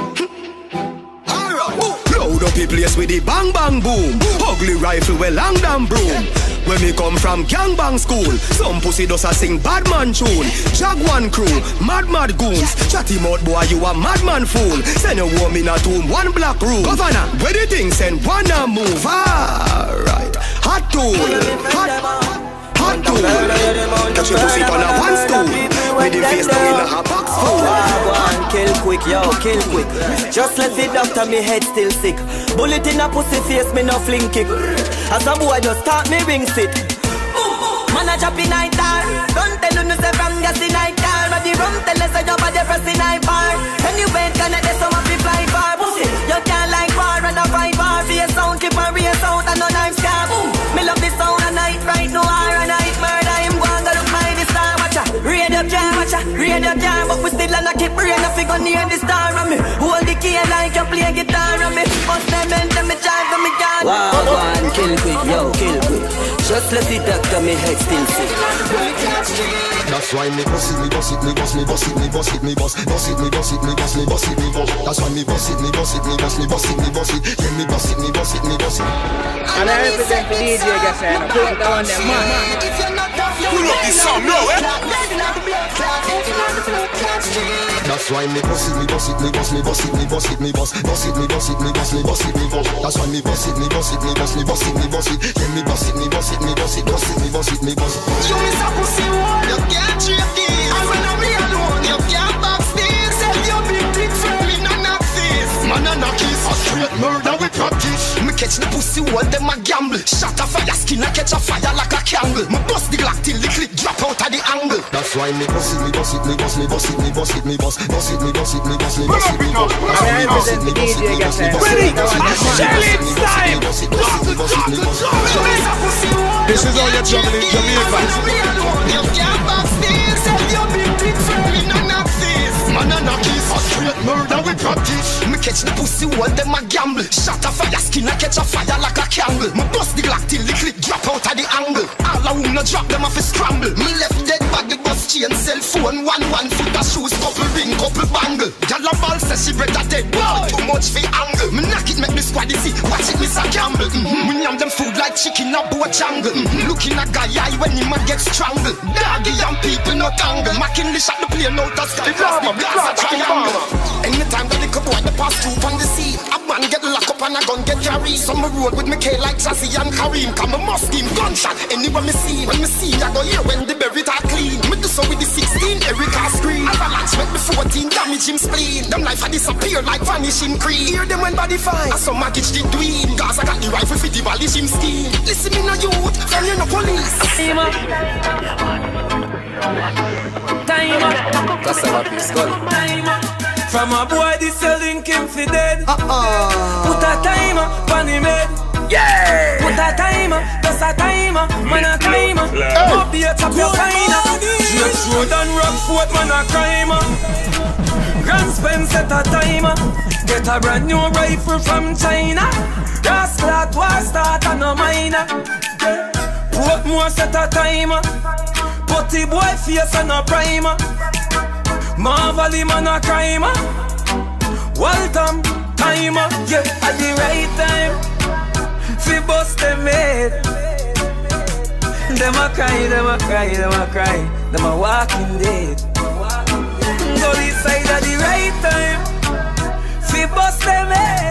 Load up the place with the bang bang boom. Ugly rifle with long damn broom. When me come from gang bang school, some pussy does a sing bad man tune. Jaguan crew, mad mad goons. Chatty mouth boy, you a madman fool. Send a woman in a tomb, one black room. Governor, where the thing send wanna move. Alright, hot tool, hot, hot tool. Catch your pussy on a one stool. With the face down in a box fool. Kill quick, yo, kill quick. Just let the doctor, me head still sick. Bullet in a pussy face, me no fling kick. As a boy just start me wings it. Man a chop in I tar. Don't tell you no say from gas in I car. But the rum tell us I jump at the press in I bar. Anyway, gonna do some of the fly bar. Pussy, you can't like war and a five bar. Be a sound, keep on real sound and no knife stab. Me love this sound and I hit right no hour. And I hit murder, I'm going to look my this star. Watch out, read up jam, watch out, read up jam. But we still and I keep reading a figure near the star of me. Hold the key and I can play guitar of me. Bust them and them me jive and me yard. Wow, kill quick, yo, kill quick. Just let the doctor, me head still sick. That's why me boss it, me boss it, me boss, me boss it, me boss it, me boss, boss it, me boss it, me boss, me boss it, me boss. That's why me boss it, me boss it, me boss, me boss it, me boss it, yeah, me boss it, me boss it, me boss it. And I represent the D J Gasha and I put it down there, man. Pull up this song, no, eh? That's why me boss it, me boss it, me boss, me boss it, me boss it, me boss, boss it, me boss it, me boss, me boss it, me boss. That's why me boss it, me boss it, me boss, me boss it. Me boss it, yeah, me boss it, me boss it, me boss it, boss it, me boss it, me boss it. You miss a pussy wall, you can't trick this. And when I'm me alone, you can't box this. Sell your big dick friend, we no knock this. Man a knock is a straight murder with practice. Me catch the pussy wall, them a gamble. Shot a fire skin, I catch a fire like a candle. Me bust the glock till the clip drop out of the angle. That's why me boss it, me boss it, me boss, me boss it, me boss it, me boss, boss it, me boss it, me boss, me boss it, me boss. I represent the D J Gasha. Ready? I shall it's time. This is all your Jamaican, Jamaican. You can't box this, sell your big dick for me, no knock this. Man a knock this, a straight murder with practice. Me catch the pussy while them a gamble. Shot a fire skin, I catch a fire like a candle. Me bust the glock till the clip drop out of the angle. All a woman a drop them off a scramble. Me left dead bag, the bus chain, cell phone, one one foot of shoes, couple ring, couple bangle. Gyal a ball says she better dead, wow, too much for angle. Me knock it, make me squad see, watch it, miss a gamble. Mm-hmm. Me yam them food like chicken a boat jungle. Mm-hmm. Looking a guy eye when him a get strangled. Doggy and people no tangle. McKinley shot the plane out the sky, cross the glass a triangle. Anytime that the couple at the pass through on the sea, a man get locked up and a gun get carried. Some me road with me K like Jazzy and Kareem. Come a muskin gunshot anywhere me see. When me see I go here when the berry are clean. Me do so with the sixteen, Erica scream. Avalanche make me fourteen, damage him spleen. Them life a disappear like vanishing cream. Hear them when body fine, as some maggage did dream. Cause I got the rifle for the valley him scheme. Listen me no youth, from you no police. Time up. Time up. That's a happy skull. From a boy this a link him for dead. Uh-oh. Put a timer on him head. Yeah. Put a timer, that's a timer. Man a timer, up your top your timer. Just road and Rockford man a crime. Grand Spence set a timer. Get a brand new rifle from China. Gas clock was start and a minor. Portmore set a timer. Putty boy face and a primer. Marvelly man a crimer. Welcome timer. Yeah, at the right time fi bust them head. Them a cry, them a cry, them a cry. Them a walking dead. Go decide at the right time.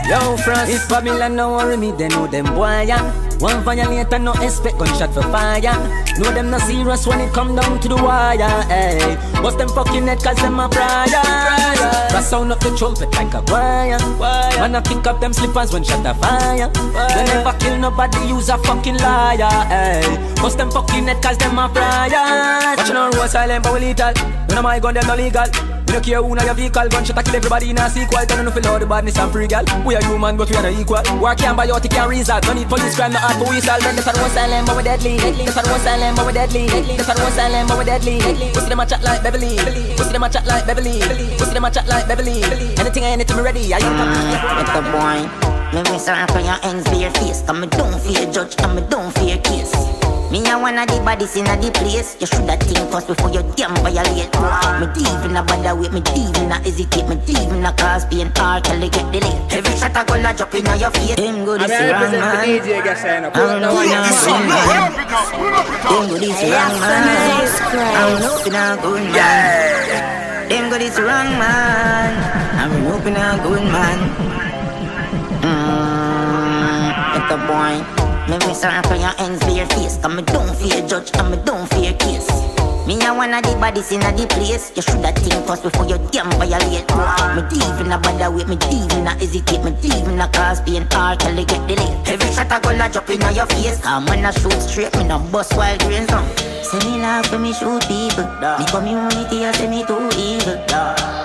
Yo, France, if Babylon no worry me, they know them boy, yeah. One violator no expect gunshot for fire. Know them no serious when it come down to the wire, hey. Bust them fucking head cause them a prior. Brass sound up the trumpet like a wire. Man a kick up them slippers when shot a fire. They never kill nobody, use a fucking liar, hey. Bust them fucking head cause them a prior. Watch no roll silent but we lethal. None of my gun them no legal. We don't care who na your vehicle, gunshot a kill everybody in a sequel. Tell them to feel all the badness and free girl. We are human but we are not equal. War can't buy out, it can't result. No need police crime, no hard for whistle. That's a road silent but we deadly. That's a road silent but we deadly. That's a road silent but we deadly. Pussy them a chat like Beverly. Pussy them a chat like Beverly. Pussy them a chat like Beverly. Anything I anything me ready. Are you with the boy? Me miss her after your ends bare face. Cause me don't fear judge and me don't fear kiss. Me a one of the bodies in a the place. You shoulda think first before you damn violate. Me deep in a bother with me deep in a hesitate. Me deep in a cause pain hard till they get delayed. Every shot I go la drop in your face. Them go this wrong man. I know this wrong man. Them go this wrong man. I'm hoping I go man. Them go this wrong man. I'm hoping I go man. The boy, me me sorry for your hands bare face. Cause me don't fear judge and me don't fear case. Me a one of the bodies in a the place. You shoulda think first before you damn violate. Me deep in a bother with me deep in a hesitate. Me deep in a cause pain hard till they get delayed. Every shot I go la drop in your face. Cause when I shoot straight me no bust wild grains on. Say me laugh when me shoot people. Me community a say me too evil.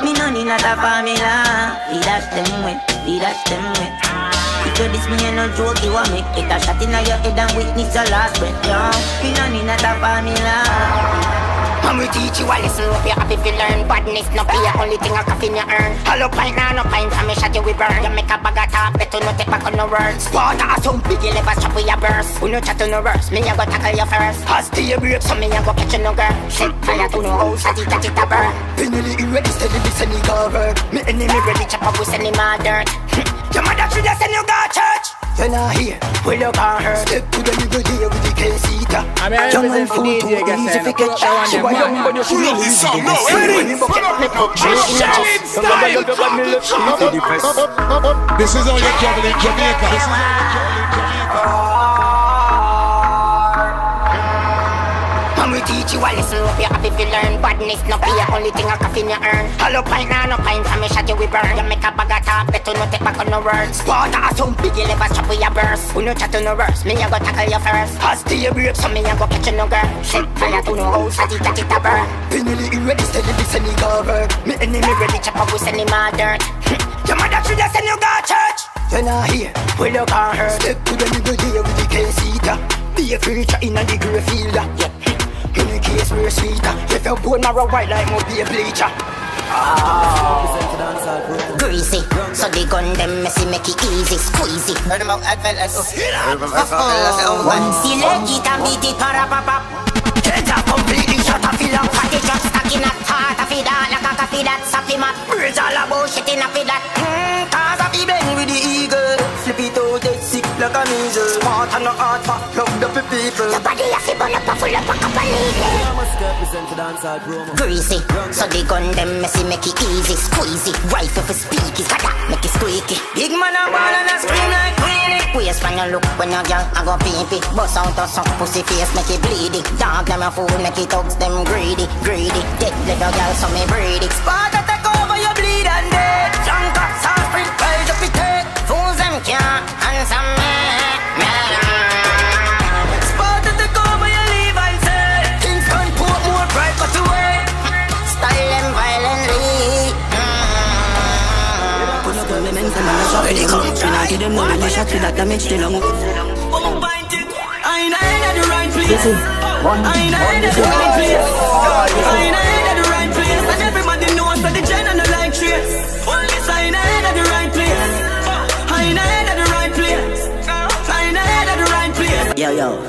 Me no need not a formula. We dash them way, we dash them way. So this me ain't no joke, you want me. It a shot in your head and witness your last breath. Yeah, you don't need not a formula. And we teach you a lesson, hope you happy if you learn. Badness no be your only thing a coffee you earn. All up right now, no pine from me shot you we burn. You make a bag of talk, better no take back on no words. Spawn a atom, big you never chop with your burst. Who no chat to no verse, me a go tackle you first. As to your break, so me a go catch you no girl. Set fire to no house, as it a tit a burn. Finally you ready, steady, this and you go work. Me enemy ready, chop up with any mad dirt. Your mother should have sent you go church. You're not here, well you can't hurt. Step to the nigga there with the case eater. Young and fool too easy if you catch her. Pull up this song, no, ready? Pull up the pop, challenge style. This is all your trouble in Jamaica. And we teach you a lesson, hope you happy if you learn. Badness no be your only thing a coffin you earn. All up right now, no pine from me shot you we burn. You make a bag of talk, better no take back on no words. Spot a some big you never chop with your burst. Who no chat to no verse, me a go tackle you first. As to your break, so me a go catch you no girl. Set fire to no house, as it a tit a burn. Finally you ready, steady, this and you go work. Me enemy ready, chop up with any mad dirt. Your mother should have sent you go church. You're not here, well you can't hurt. Step to the nigga there with the case eater. Be a creature in a degree field. In the case we're sweeter. If your bone marrow white like won't be a bleacher. Oh. Greasy, so they gun them messy, make it easy, squeezy. See leg it and beat it, parapapap. Heads are completely shot, I feel like fatty drops stuck in a tart. I feel that, like I feel that, sappy map. Birds all about shit in a feel that. Hmm, cause I be blend with the eagle. Flip it out, dead sick like a measle. Smart and not hard, fuck, love the people. Greasy, so they gun them messy, make it easy, squeezy. Rifle for speaky, scatter, make it squeaky. Big man a ball and a scream like greedy. Waste when you look when you girl a go peepee. Bust out a sock pussy face, make it bleedy. Dog them a fool, make it thugs them greedy, greedy. Dead little girl, so me breedy. Spot a take over, you bleed and dead. Drunk up, soft, free, pile up it take. Fools them can't answer me, me. Ready come try. Give them no shot to that damage the lung. I ain't at the right place. I ain't at the right place. I ain't at the right place. And everybody knows that the gen and the like trace. Only I ain't at the right place. I ain't at the right place. I ain't at the right place. Yo yo.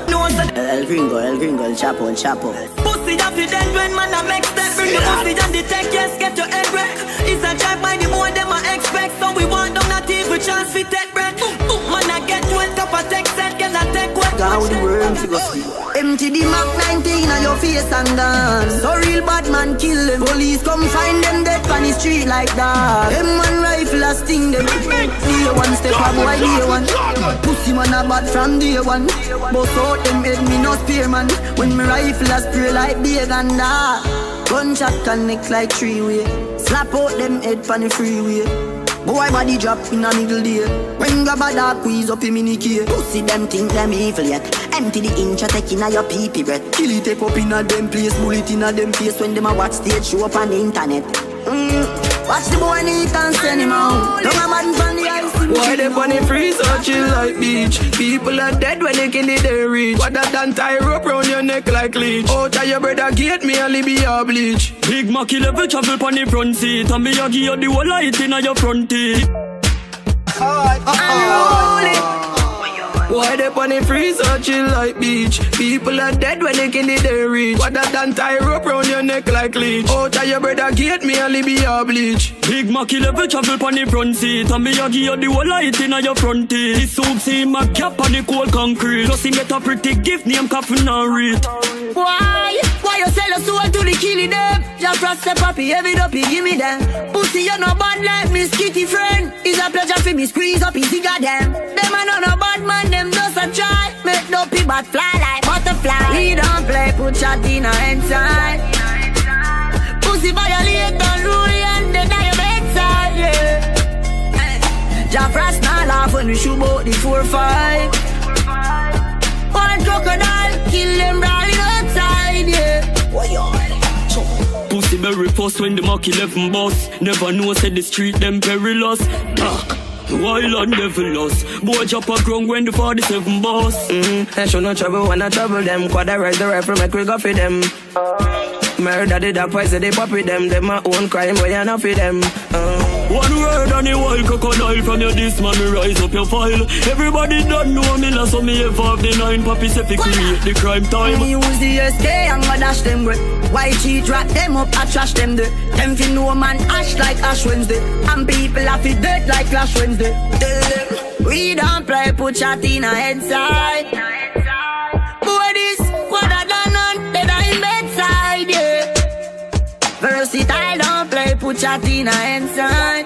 El Gringo, El Gringo, El Chapo, El Chapo. Pussy up the dead when man I make step. Bring the pussy down the tech, yes, get your head wreck. It's a drive by the more them I expect. So we want them not even chance for that breath. Man I get wet up a tech set, get a tech wet. How the worms you go see. Empty the Mac nineteen on your face and dance. So real bad man kill them. Police come find them dead on the street like that. Them man rifle a sting them. Day one step up boy day one. Pussy man a bad from day one. Bust out them head me no spear man. When me rifle a spray like big and that. Gunshot connect like three-way. Slap out them head from the freeway. Boy body drop in a middle day. When grab a dog squeeze up him in the key. Pussy them think them evil yet. Empty the inch a take in a your pee-pee breath. Kill it take up in a them place. Bullet in a them face. When them a watch stage show up on the internet. Mm. Watch the boy need and send him out. Don't a man from the ice. Why they funny freeze or chill like beach? People are dead when they kill it, they reach. What that done tie rope round your neck like leech. Out of your brother gate, me only be a bleach. Big Macky level travel pon the front seat. And me a give you the whole light in your front teeth. Alright, alright. Why Head up on the freezer, chill like beach. People are dead when they can they reach. What that done tie rope round your neck like leech. Out of your brother gate, me only be your bleach. Big Mackey level travel pon the front seat, and me a give you the whole light inna your front teeth. This soup see my cap on the cold concrete. Plus him get a pretty gift name coffin and read. Why? Why you sell a soul to the killing them? Just trust the puppy, every dopey, give me them. Pussy, you no bad life, Miss Kitty friend. It's a pleasure for me, squeeze up, easy got them. Them are not no bad man, them just a try. Make dopey but fly like butterfly. He don't play, put your dinner inside. Pussy violate, don't rule you and the diamond side, yeah. Just rest not laugh when we shoot about the four five. One crocodile, kill them rally outside, yeah. Why y'all? Pussy berry post when the Mac eleven boss. Never know said the street them perilous. Ah. Wild and devilish. Boy drop a ground when the forty-seven boss. Mm-hmm. I should not trouble when I trouble them. Quaderize the rifle, make we go for them. Murder the dog, poison the puppy them. Them my own crime, boy, enough for them. Uh. One word on the wild crocodile from your this man, me rise up your file. Everybody don't know me, last so me ever have the nine. Papi say fi create the crime time. Me use the S K and go dash them with. Y G drop them up, I trash them there. Them fi know man ash like Ash Wednesday. And people have fi dirt like Clash Wednesday. We don't play, put your tina inside. Boy this, what I done on, they die in bedside, yeah. Versatile, don't play, put your tina inside.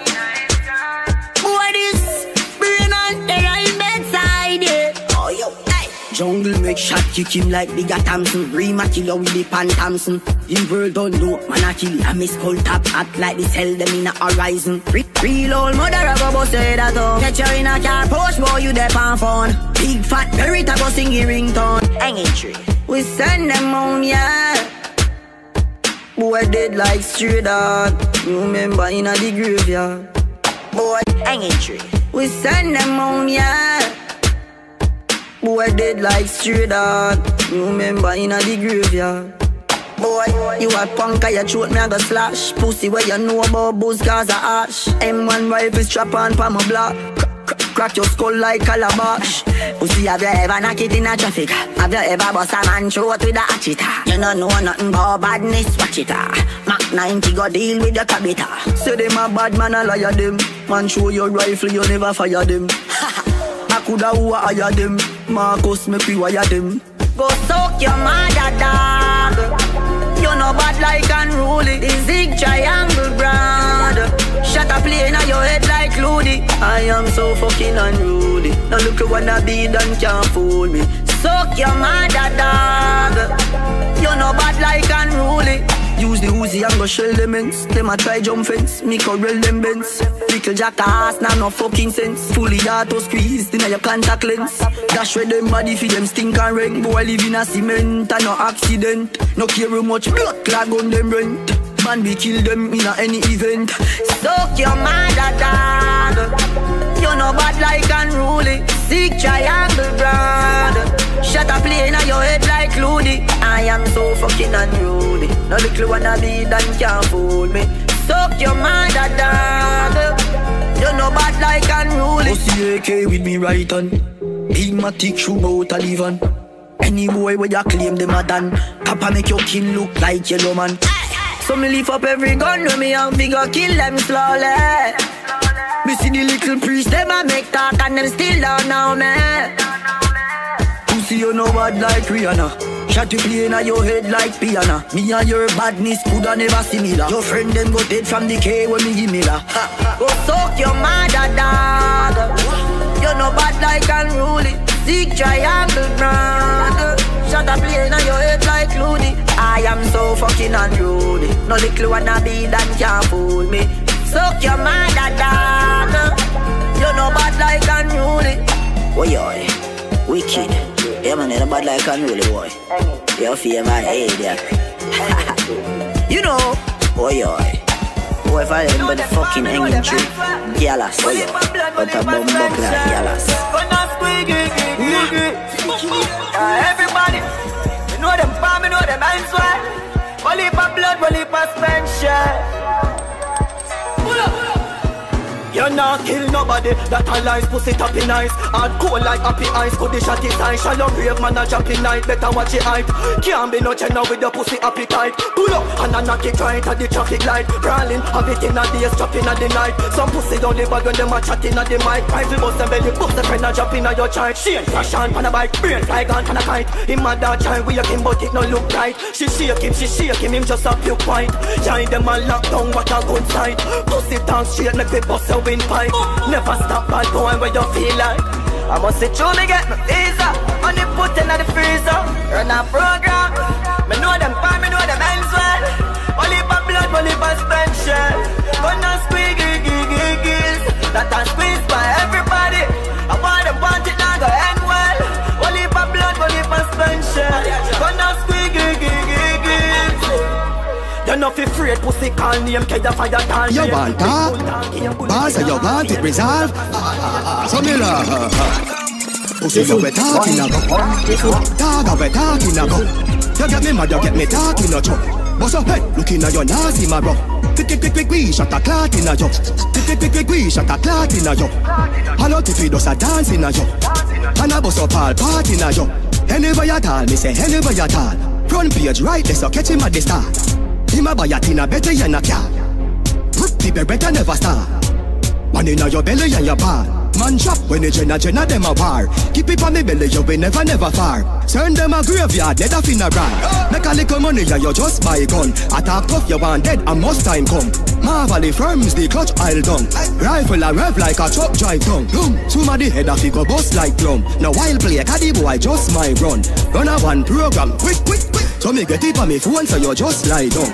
What is brain on the right bedside, yeah. Oh, yo, hey. Jungle make shot, kick him like Bigga Thompson. Rima killer with the pan Thompson. In world don't know, man a kill a miss cold tap hat like they sell them in a horizon. Re Real old mother of a boss say that all. Get your in a car, post boy, you dep on phone. Big fat berry tap a singing ringtone. Hanging tree. We send them home, yeah. Boy dead like straight dog. You remember in a the graveyard. Boy hanging tree. We send them home, yeah. Boy dead like straight dog. You remember in a the graveyard. Boy, you a punk, I throat me I go slash. Pussy where you know about booze cause I ash. M one rifle strap on pa my block. Crack your skull like calabash. Pussy, have you ever knocked it in a traffic? Have you ever bust a man throat with a hatchet? You don't know nothing about badness, watch it. Mac ninety go deal with the cabita. Say them a bad man, I liar them. Man show your rifle, you never fire them. I coulda who I hire them. Marcus make we wire them. Go soak your mother dog. You know bad like unruly. The zig triangle brand. Shut up, play in your head like Ludy. I am so fucking unruly. Now look, you wanna be done, can't fool me. Suck your mother, dog. You know bad like unruly. Use the Uzi and go shell them ends. Them a try jump fence, me corral them bends. Little jackass, nah no fucking sense. Fully auto squeeze, then your contact lens. Dash with them body for them stink and rank. Boy live in a cement and no accident. No care how much blood clog on them rent. Man, we kill them in a any event. Suck your mother, dog. You know bad like unruly. Sick triangle brand. Shut up, play in your head like Ludy. I am so fucking unruly. No little wanna be done can't fool me. Suck your mother, dog. You know bad like unruly. Pussy A K with me right on. Big Matic shoe bout a leave on. Any boy where you claim them a done. Papa make your king look like yellow man. So me lift up every gun with me and figure kill them slowly. Me see the little priest, them a make talk and them still don't know me. Pussy you know bad like Rihanna. Shot you playing on your head like piano. Me and your badness coulda never similar. Your friend them got dead from the K when me give me la. Go soak your mother dog. You know bad like unruly. Sick triangle brand. Shot a playing on your head like Looney. I am so fucking unruly. No little wanna be that can't fool me. Suck your mother, dog. You know bad like unruly. Oh yoy, wicked. Yeah man, you know bad like unruly boy. You fear my head, yeah. You know. Oh yoy. Boy, if I am but the fucking hanging tree. Yalas, oh yoy. But a bum buck like yalas. Everybody. You know them palm, you know them hands wide. Only for blood, only for suspension. Pull up, pull up. You not kill nobody, that a lies, pussy tapping eyes. Hard cold like happy eyes, could the shot his eyes. Shalom rave man a jumping night, better watch it hype. Can't be no channel with the pussy appetite. Pull up and a knock it right at the traffic light. Brawling, have it in a day, strapping at the night. Some pussy down the bag when them a chatting at the mic. Rifle bust and belly bust, the friend a jumping at your child. She ain't fresh on a bike, brain fly gone on a kite. Him a dog child, we a him but it no look right. She shake him, she shake him, him just a few point. Giant them a lock down, what a good sight. Pussy down straight, make me bust a windpipe. Never stop by going where you feel like. I must say truly get my visa, only put in the freezer. Run a program, me know them fine, me know them ends well. Only by blood, only by suspension. Gonna squeeze, gig, gig, gig, that I squeeze by everybody. I want them, want it, now go end well. Only by blood, only by suspension. Gonna squeeze, gig, gig, gig. You're not afraid, pussy call name, can you fire down? You want that? Boss, you want it resolved? So me love. Pussy, you be talking a go. Dog, you be talking a go. You get me mad, you get me talking a chop. Boss, hey, looking at your nasty, my bro. Quick, quick, quick, we shot a clock in a yo. Quick, quick, quick, we shot a clock in a yo. A lot of we does a dance in a yo. And a boss up all party in a yo. Anywhere you tall, me say anywhere you tall. Front page right, they so catch him at the start. Him a buy a tin a better than a car. People better never start. Money now your belly and your bar. Man shop when you jenna jenna them a war. Keep it on me belly you be never never far. Send them a graveyard, let a funeral. Make a little money and you just buy gun. Attack tough you want dead and most time come. Marvel firms the clutch I'll down. Rifle a rev like a truck drive down. Somebody head a figure bust like drum. Now wild play a caddy boy just my run. Run a one program quick quick quick. So me get it on me phone so you just lie down.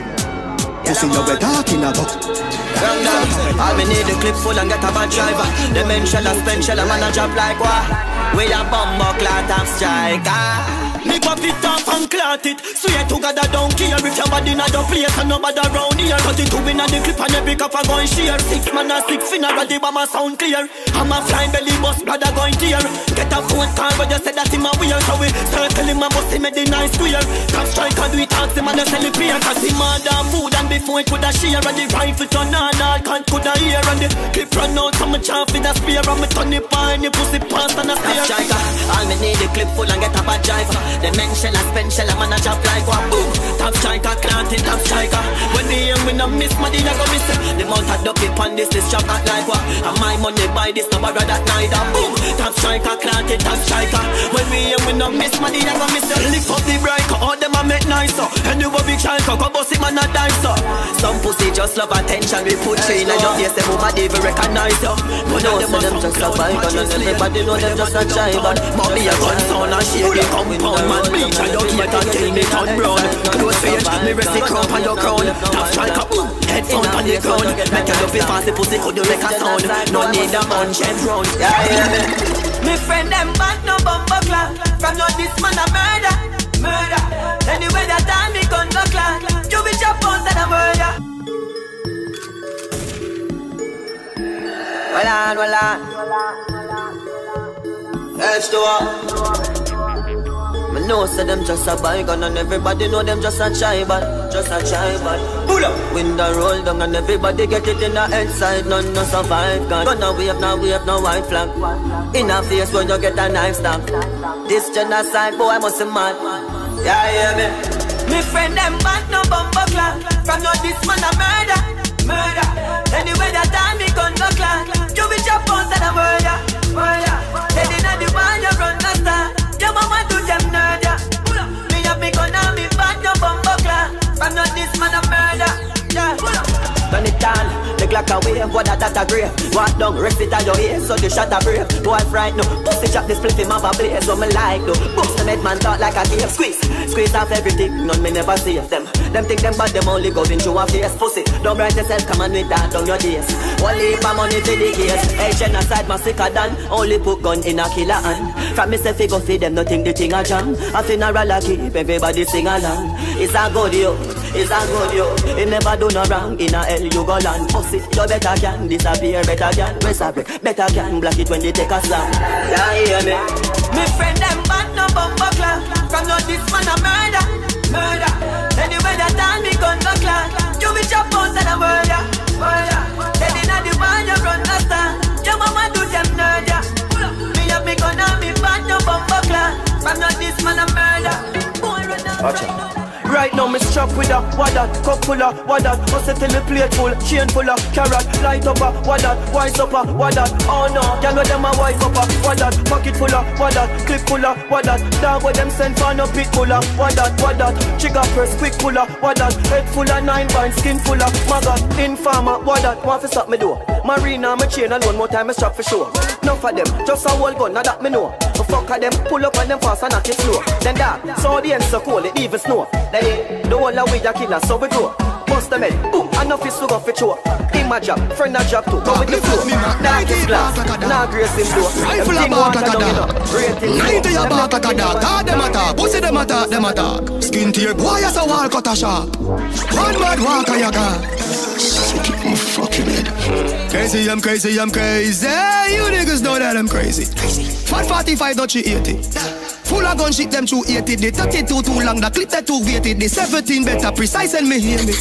Pussy you be talking about. All me need the clip full and get a bad driver. The men shall a spend, shall a man a drop like what? With a bomb or clot and strike. Me pop it off and clot it. Swear to God I don't care if your body not a place and nobody around here. Cause it two in a the clip and every cup a going sheer. Six man a six finna ready but my sound clear. I'm a flying belly bus brother going tear. Get a phone call but you said that in my wheel. So we start telling my boss he made the nice square. Can't strike and do it ask him and they sell it clear. Cause he mad and food and before he could a share. And the rifle turn on. And all can't could I hear and the clip run out from a chance with a spear. And me turn it by and the pussy pants and a spear. All me need the clip full and get a bad driver. The men shall a spend shall a man a job like what? Boom! Top striker, clanting top striker. When the young win a miss, my deal I go miss it. The mount a ducky pan this, this job act like what? And my money buy this, no bother that neither. Boom! Top striker, clanting top striker. When the young win a miss, my deal I go miss it. Lick up the break, all them a make nicer. And the bobby striker, go boss it man a dicer. Some pussy just love attention. Put chain on your face, everybody will recognize you. But now them just a vibe and everybody know them just a jive. But me a gun sound and shake the compound. Man bleach and your ear can kill me turn brown. Close page, me rest the crump on your crown. Top strike up, headphone on the ground. Make your love fast, the pussy could make a sound. No need a hundred round. Me friend them back no bumper clock. From now this man a murder, murder. Anyway that time me gun no clock. You with your phones and a murder. Voila, voila. Let's do it. I know say them just a bygone and everybody know them just a chival, just a chival. Pull up, window roll down and everybody get it in the inside. None no survive gone. Gonna wave now, wave no white flag. In a face when you get a knife stab. This genocide boy must be mad. Yeah, hear me. Me friend them back no bumper clock. From now this man a murder, murder. Anyway that time me gun no clock. You with your phones and a murder, murder. They deny the one you run no star. Your mama do them nerd ya. Me have me gun and me back no bumper clock. From now this man a murder, yeah. Turn it down, the clock away. What that that a grave. Walk down, rest it on your ear. So the shot a brave. Boy fright no. Pussy chop this split him up a blaze. So me like though. Books the man talk like a cave. Squeeze. Squeeze off everything, none me never save them. Them think them bad, them only go into a face. Pussy, don't bright yourself, come on with that down your days. Only my money to the case. Hey, genocide massacre done. Only put gun in a killer hand. From myself, I go feed them, nothing the thing a jam. A funeral a keep, everybody sing along. It's a good yo, it's a good yo. It never do no wrong, in a hell you go land. Pussy, you better can, disappear better can. Where's a break, better can, black it when they take a slam. Yeah, hear me. Me friend them bad, no bumper clock. From now this man a murder, murder. Anyway that time me gun no clock. You with your phones and a murder, murder. They deny the one you run no. Gotcha. Right now, me strapped with a wadad, cup full of wadad, must settle the plate full, chain full of carrot, light up a wadad, wise up a wadad. Oh no, y'all with them a wise up a wadad, pocket full of wadad, clip full of wadad, dog with them send for no pit full of wadad, wadad, trigger press quick full of wadad, head full of nine vine, skin full of maggot, informer wadad, want to stop me do? Marina, me chain alone, more time me strap for sure. Enough of them, just a whole gun, now that me know. The fuck of them, pull up on them fast and knock it slow. Then that, so the end so cold, it even snow. Then it, the whole way you kill us, so we go. Bust them head, boom, enough is to go for sure. In my job, friend a job too, go with the flow. Dark is glass, now grace him though. Rifle a bark like a dog, ninety a bark like a dog. Talk them attack, pussy them attack, them attack. Skin to your boy as a wall cut a sharp. One mad walk a yaga. I'm fucking it. Crazy, I'm crazy, I'm crazy. You niggas know that I'm crazy. Fat forty-five, don't you eighty? Full of gun shit, them two eighty. The thirty-two too long, the clip that too weighted. The seventeen better precise and me hear me.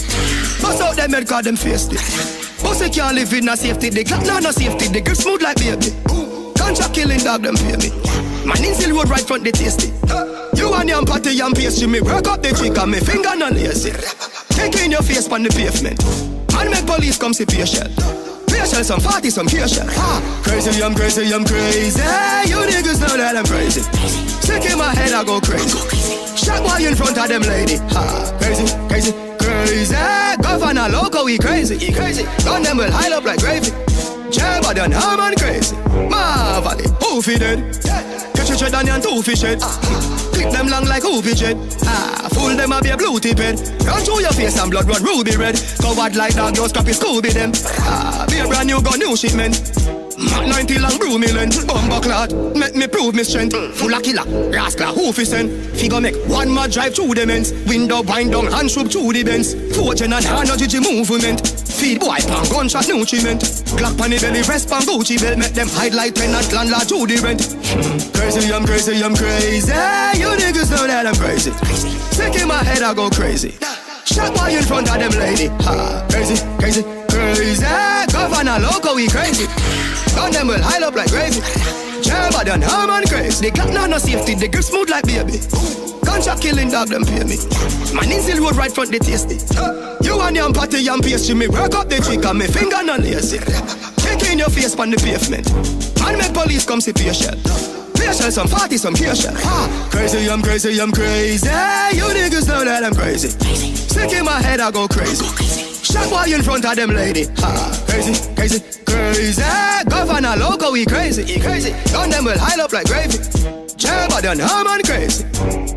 Bust out them head, cause them faced it. Pussy can't live in no safety. The clock now no safety. The grip smooth like baby. Contract killing dog, them pay me. Man in still road right front, they tasty. You and your party and pastry. Me work up the trick and me finger no lazy. Take in your face on the pavement. And make police come see patient. Patient some party, some patient. Ha! Crazy, I'm crazy, I'm crazy. You niggas know that I'm crazy. Sick in my head, I go crazy. Shot while in front of them lady. Ha! Crazy, crazy, crazy. Governor local, we crazy, he crazy. Gun them will hide up like gravy. Jabba done, I'm on crazy. Marvelly, who feed it? Catch a shed on your two fish head. Click them long like who pigeon. Ah, fool them up be a blue tip head. Run through your face and blood run ruby red. Covered like dog, no scrappy Scooby them. Ah, be a brand new gun, new shit, man. Mac ninety long brew me lens. Bumba clad, make me prove me strength. Full of killer, rascal, hoofy send. Figure make one more drive through the men's. Window bind down, hand swoop through the bends. Fortune and hand no G G movement. Feed boy pan gunshot nutriment. Glock pan the belly, rest pan Gucci belt. Make them hide like tenant, landlord to the rent. Crazy, I'm crazy, I'm crazy. You niggas know that I'm crazy. Sick in my head, I go crazy. Shot boy in front of them lady. Ha, crazy, crazy, crazy. Governor local, we crazy. Gun them will hide up like gravy. Jabba done, I'm on crazy. The Glock now no safety, the grip smooth like baby. Gunshot killing dog, them pay me. Man in still road right front, they tasty. You and your party and pastry, me work up the trick and me finger no lazy. Kick in your face on the pavement. And make police come see patient. Patient some party, some patient. Ha! Crazy, I'm crazy, I'm crazy. You niggas know that I'm crazy. Sick in my head, I go crazy. Shot boy in front of them lady. Ha! Crazy, crazy, crazy. Governor local, we crazy, he crazy. Gun them will hide up like gravy. Jabba done, I'm on crazy.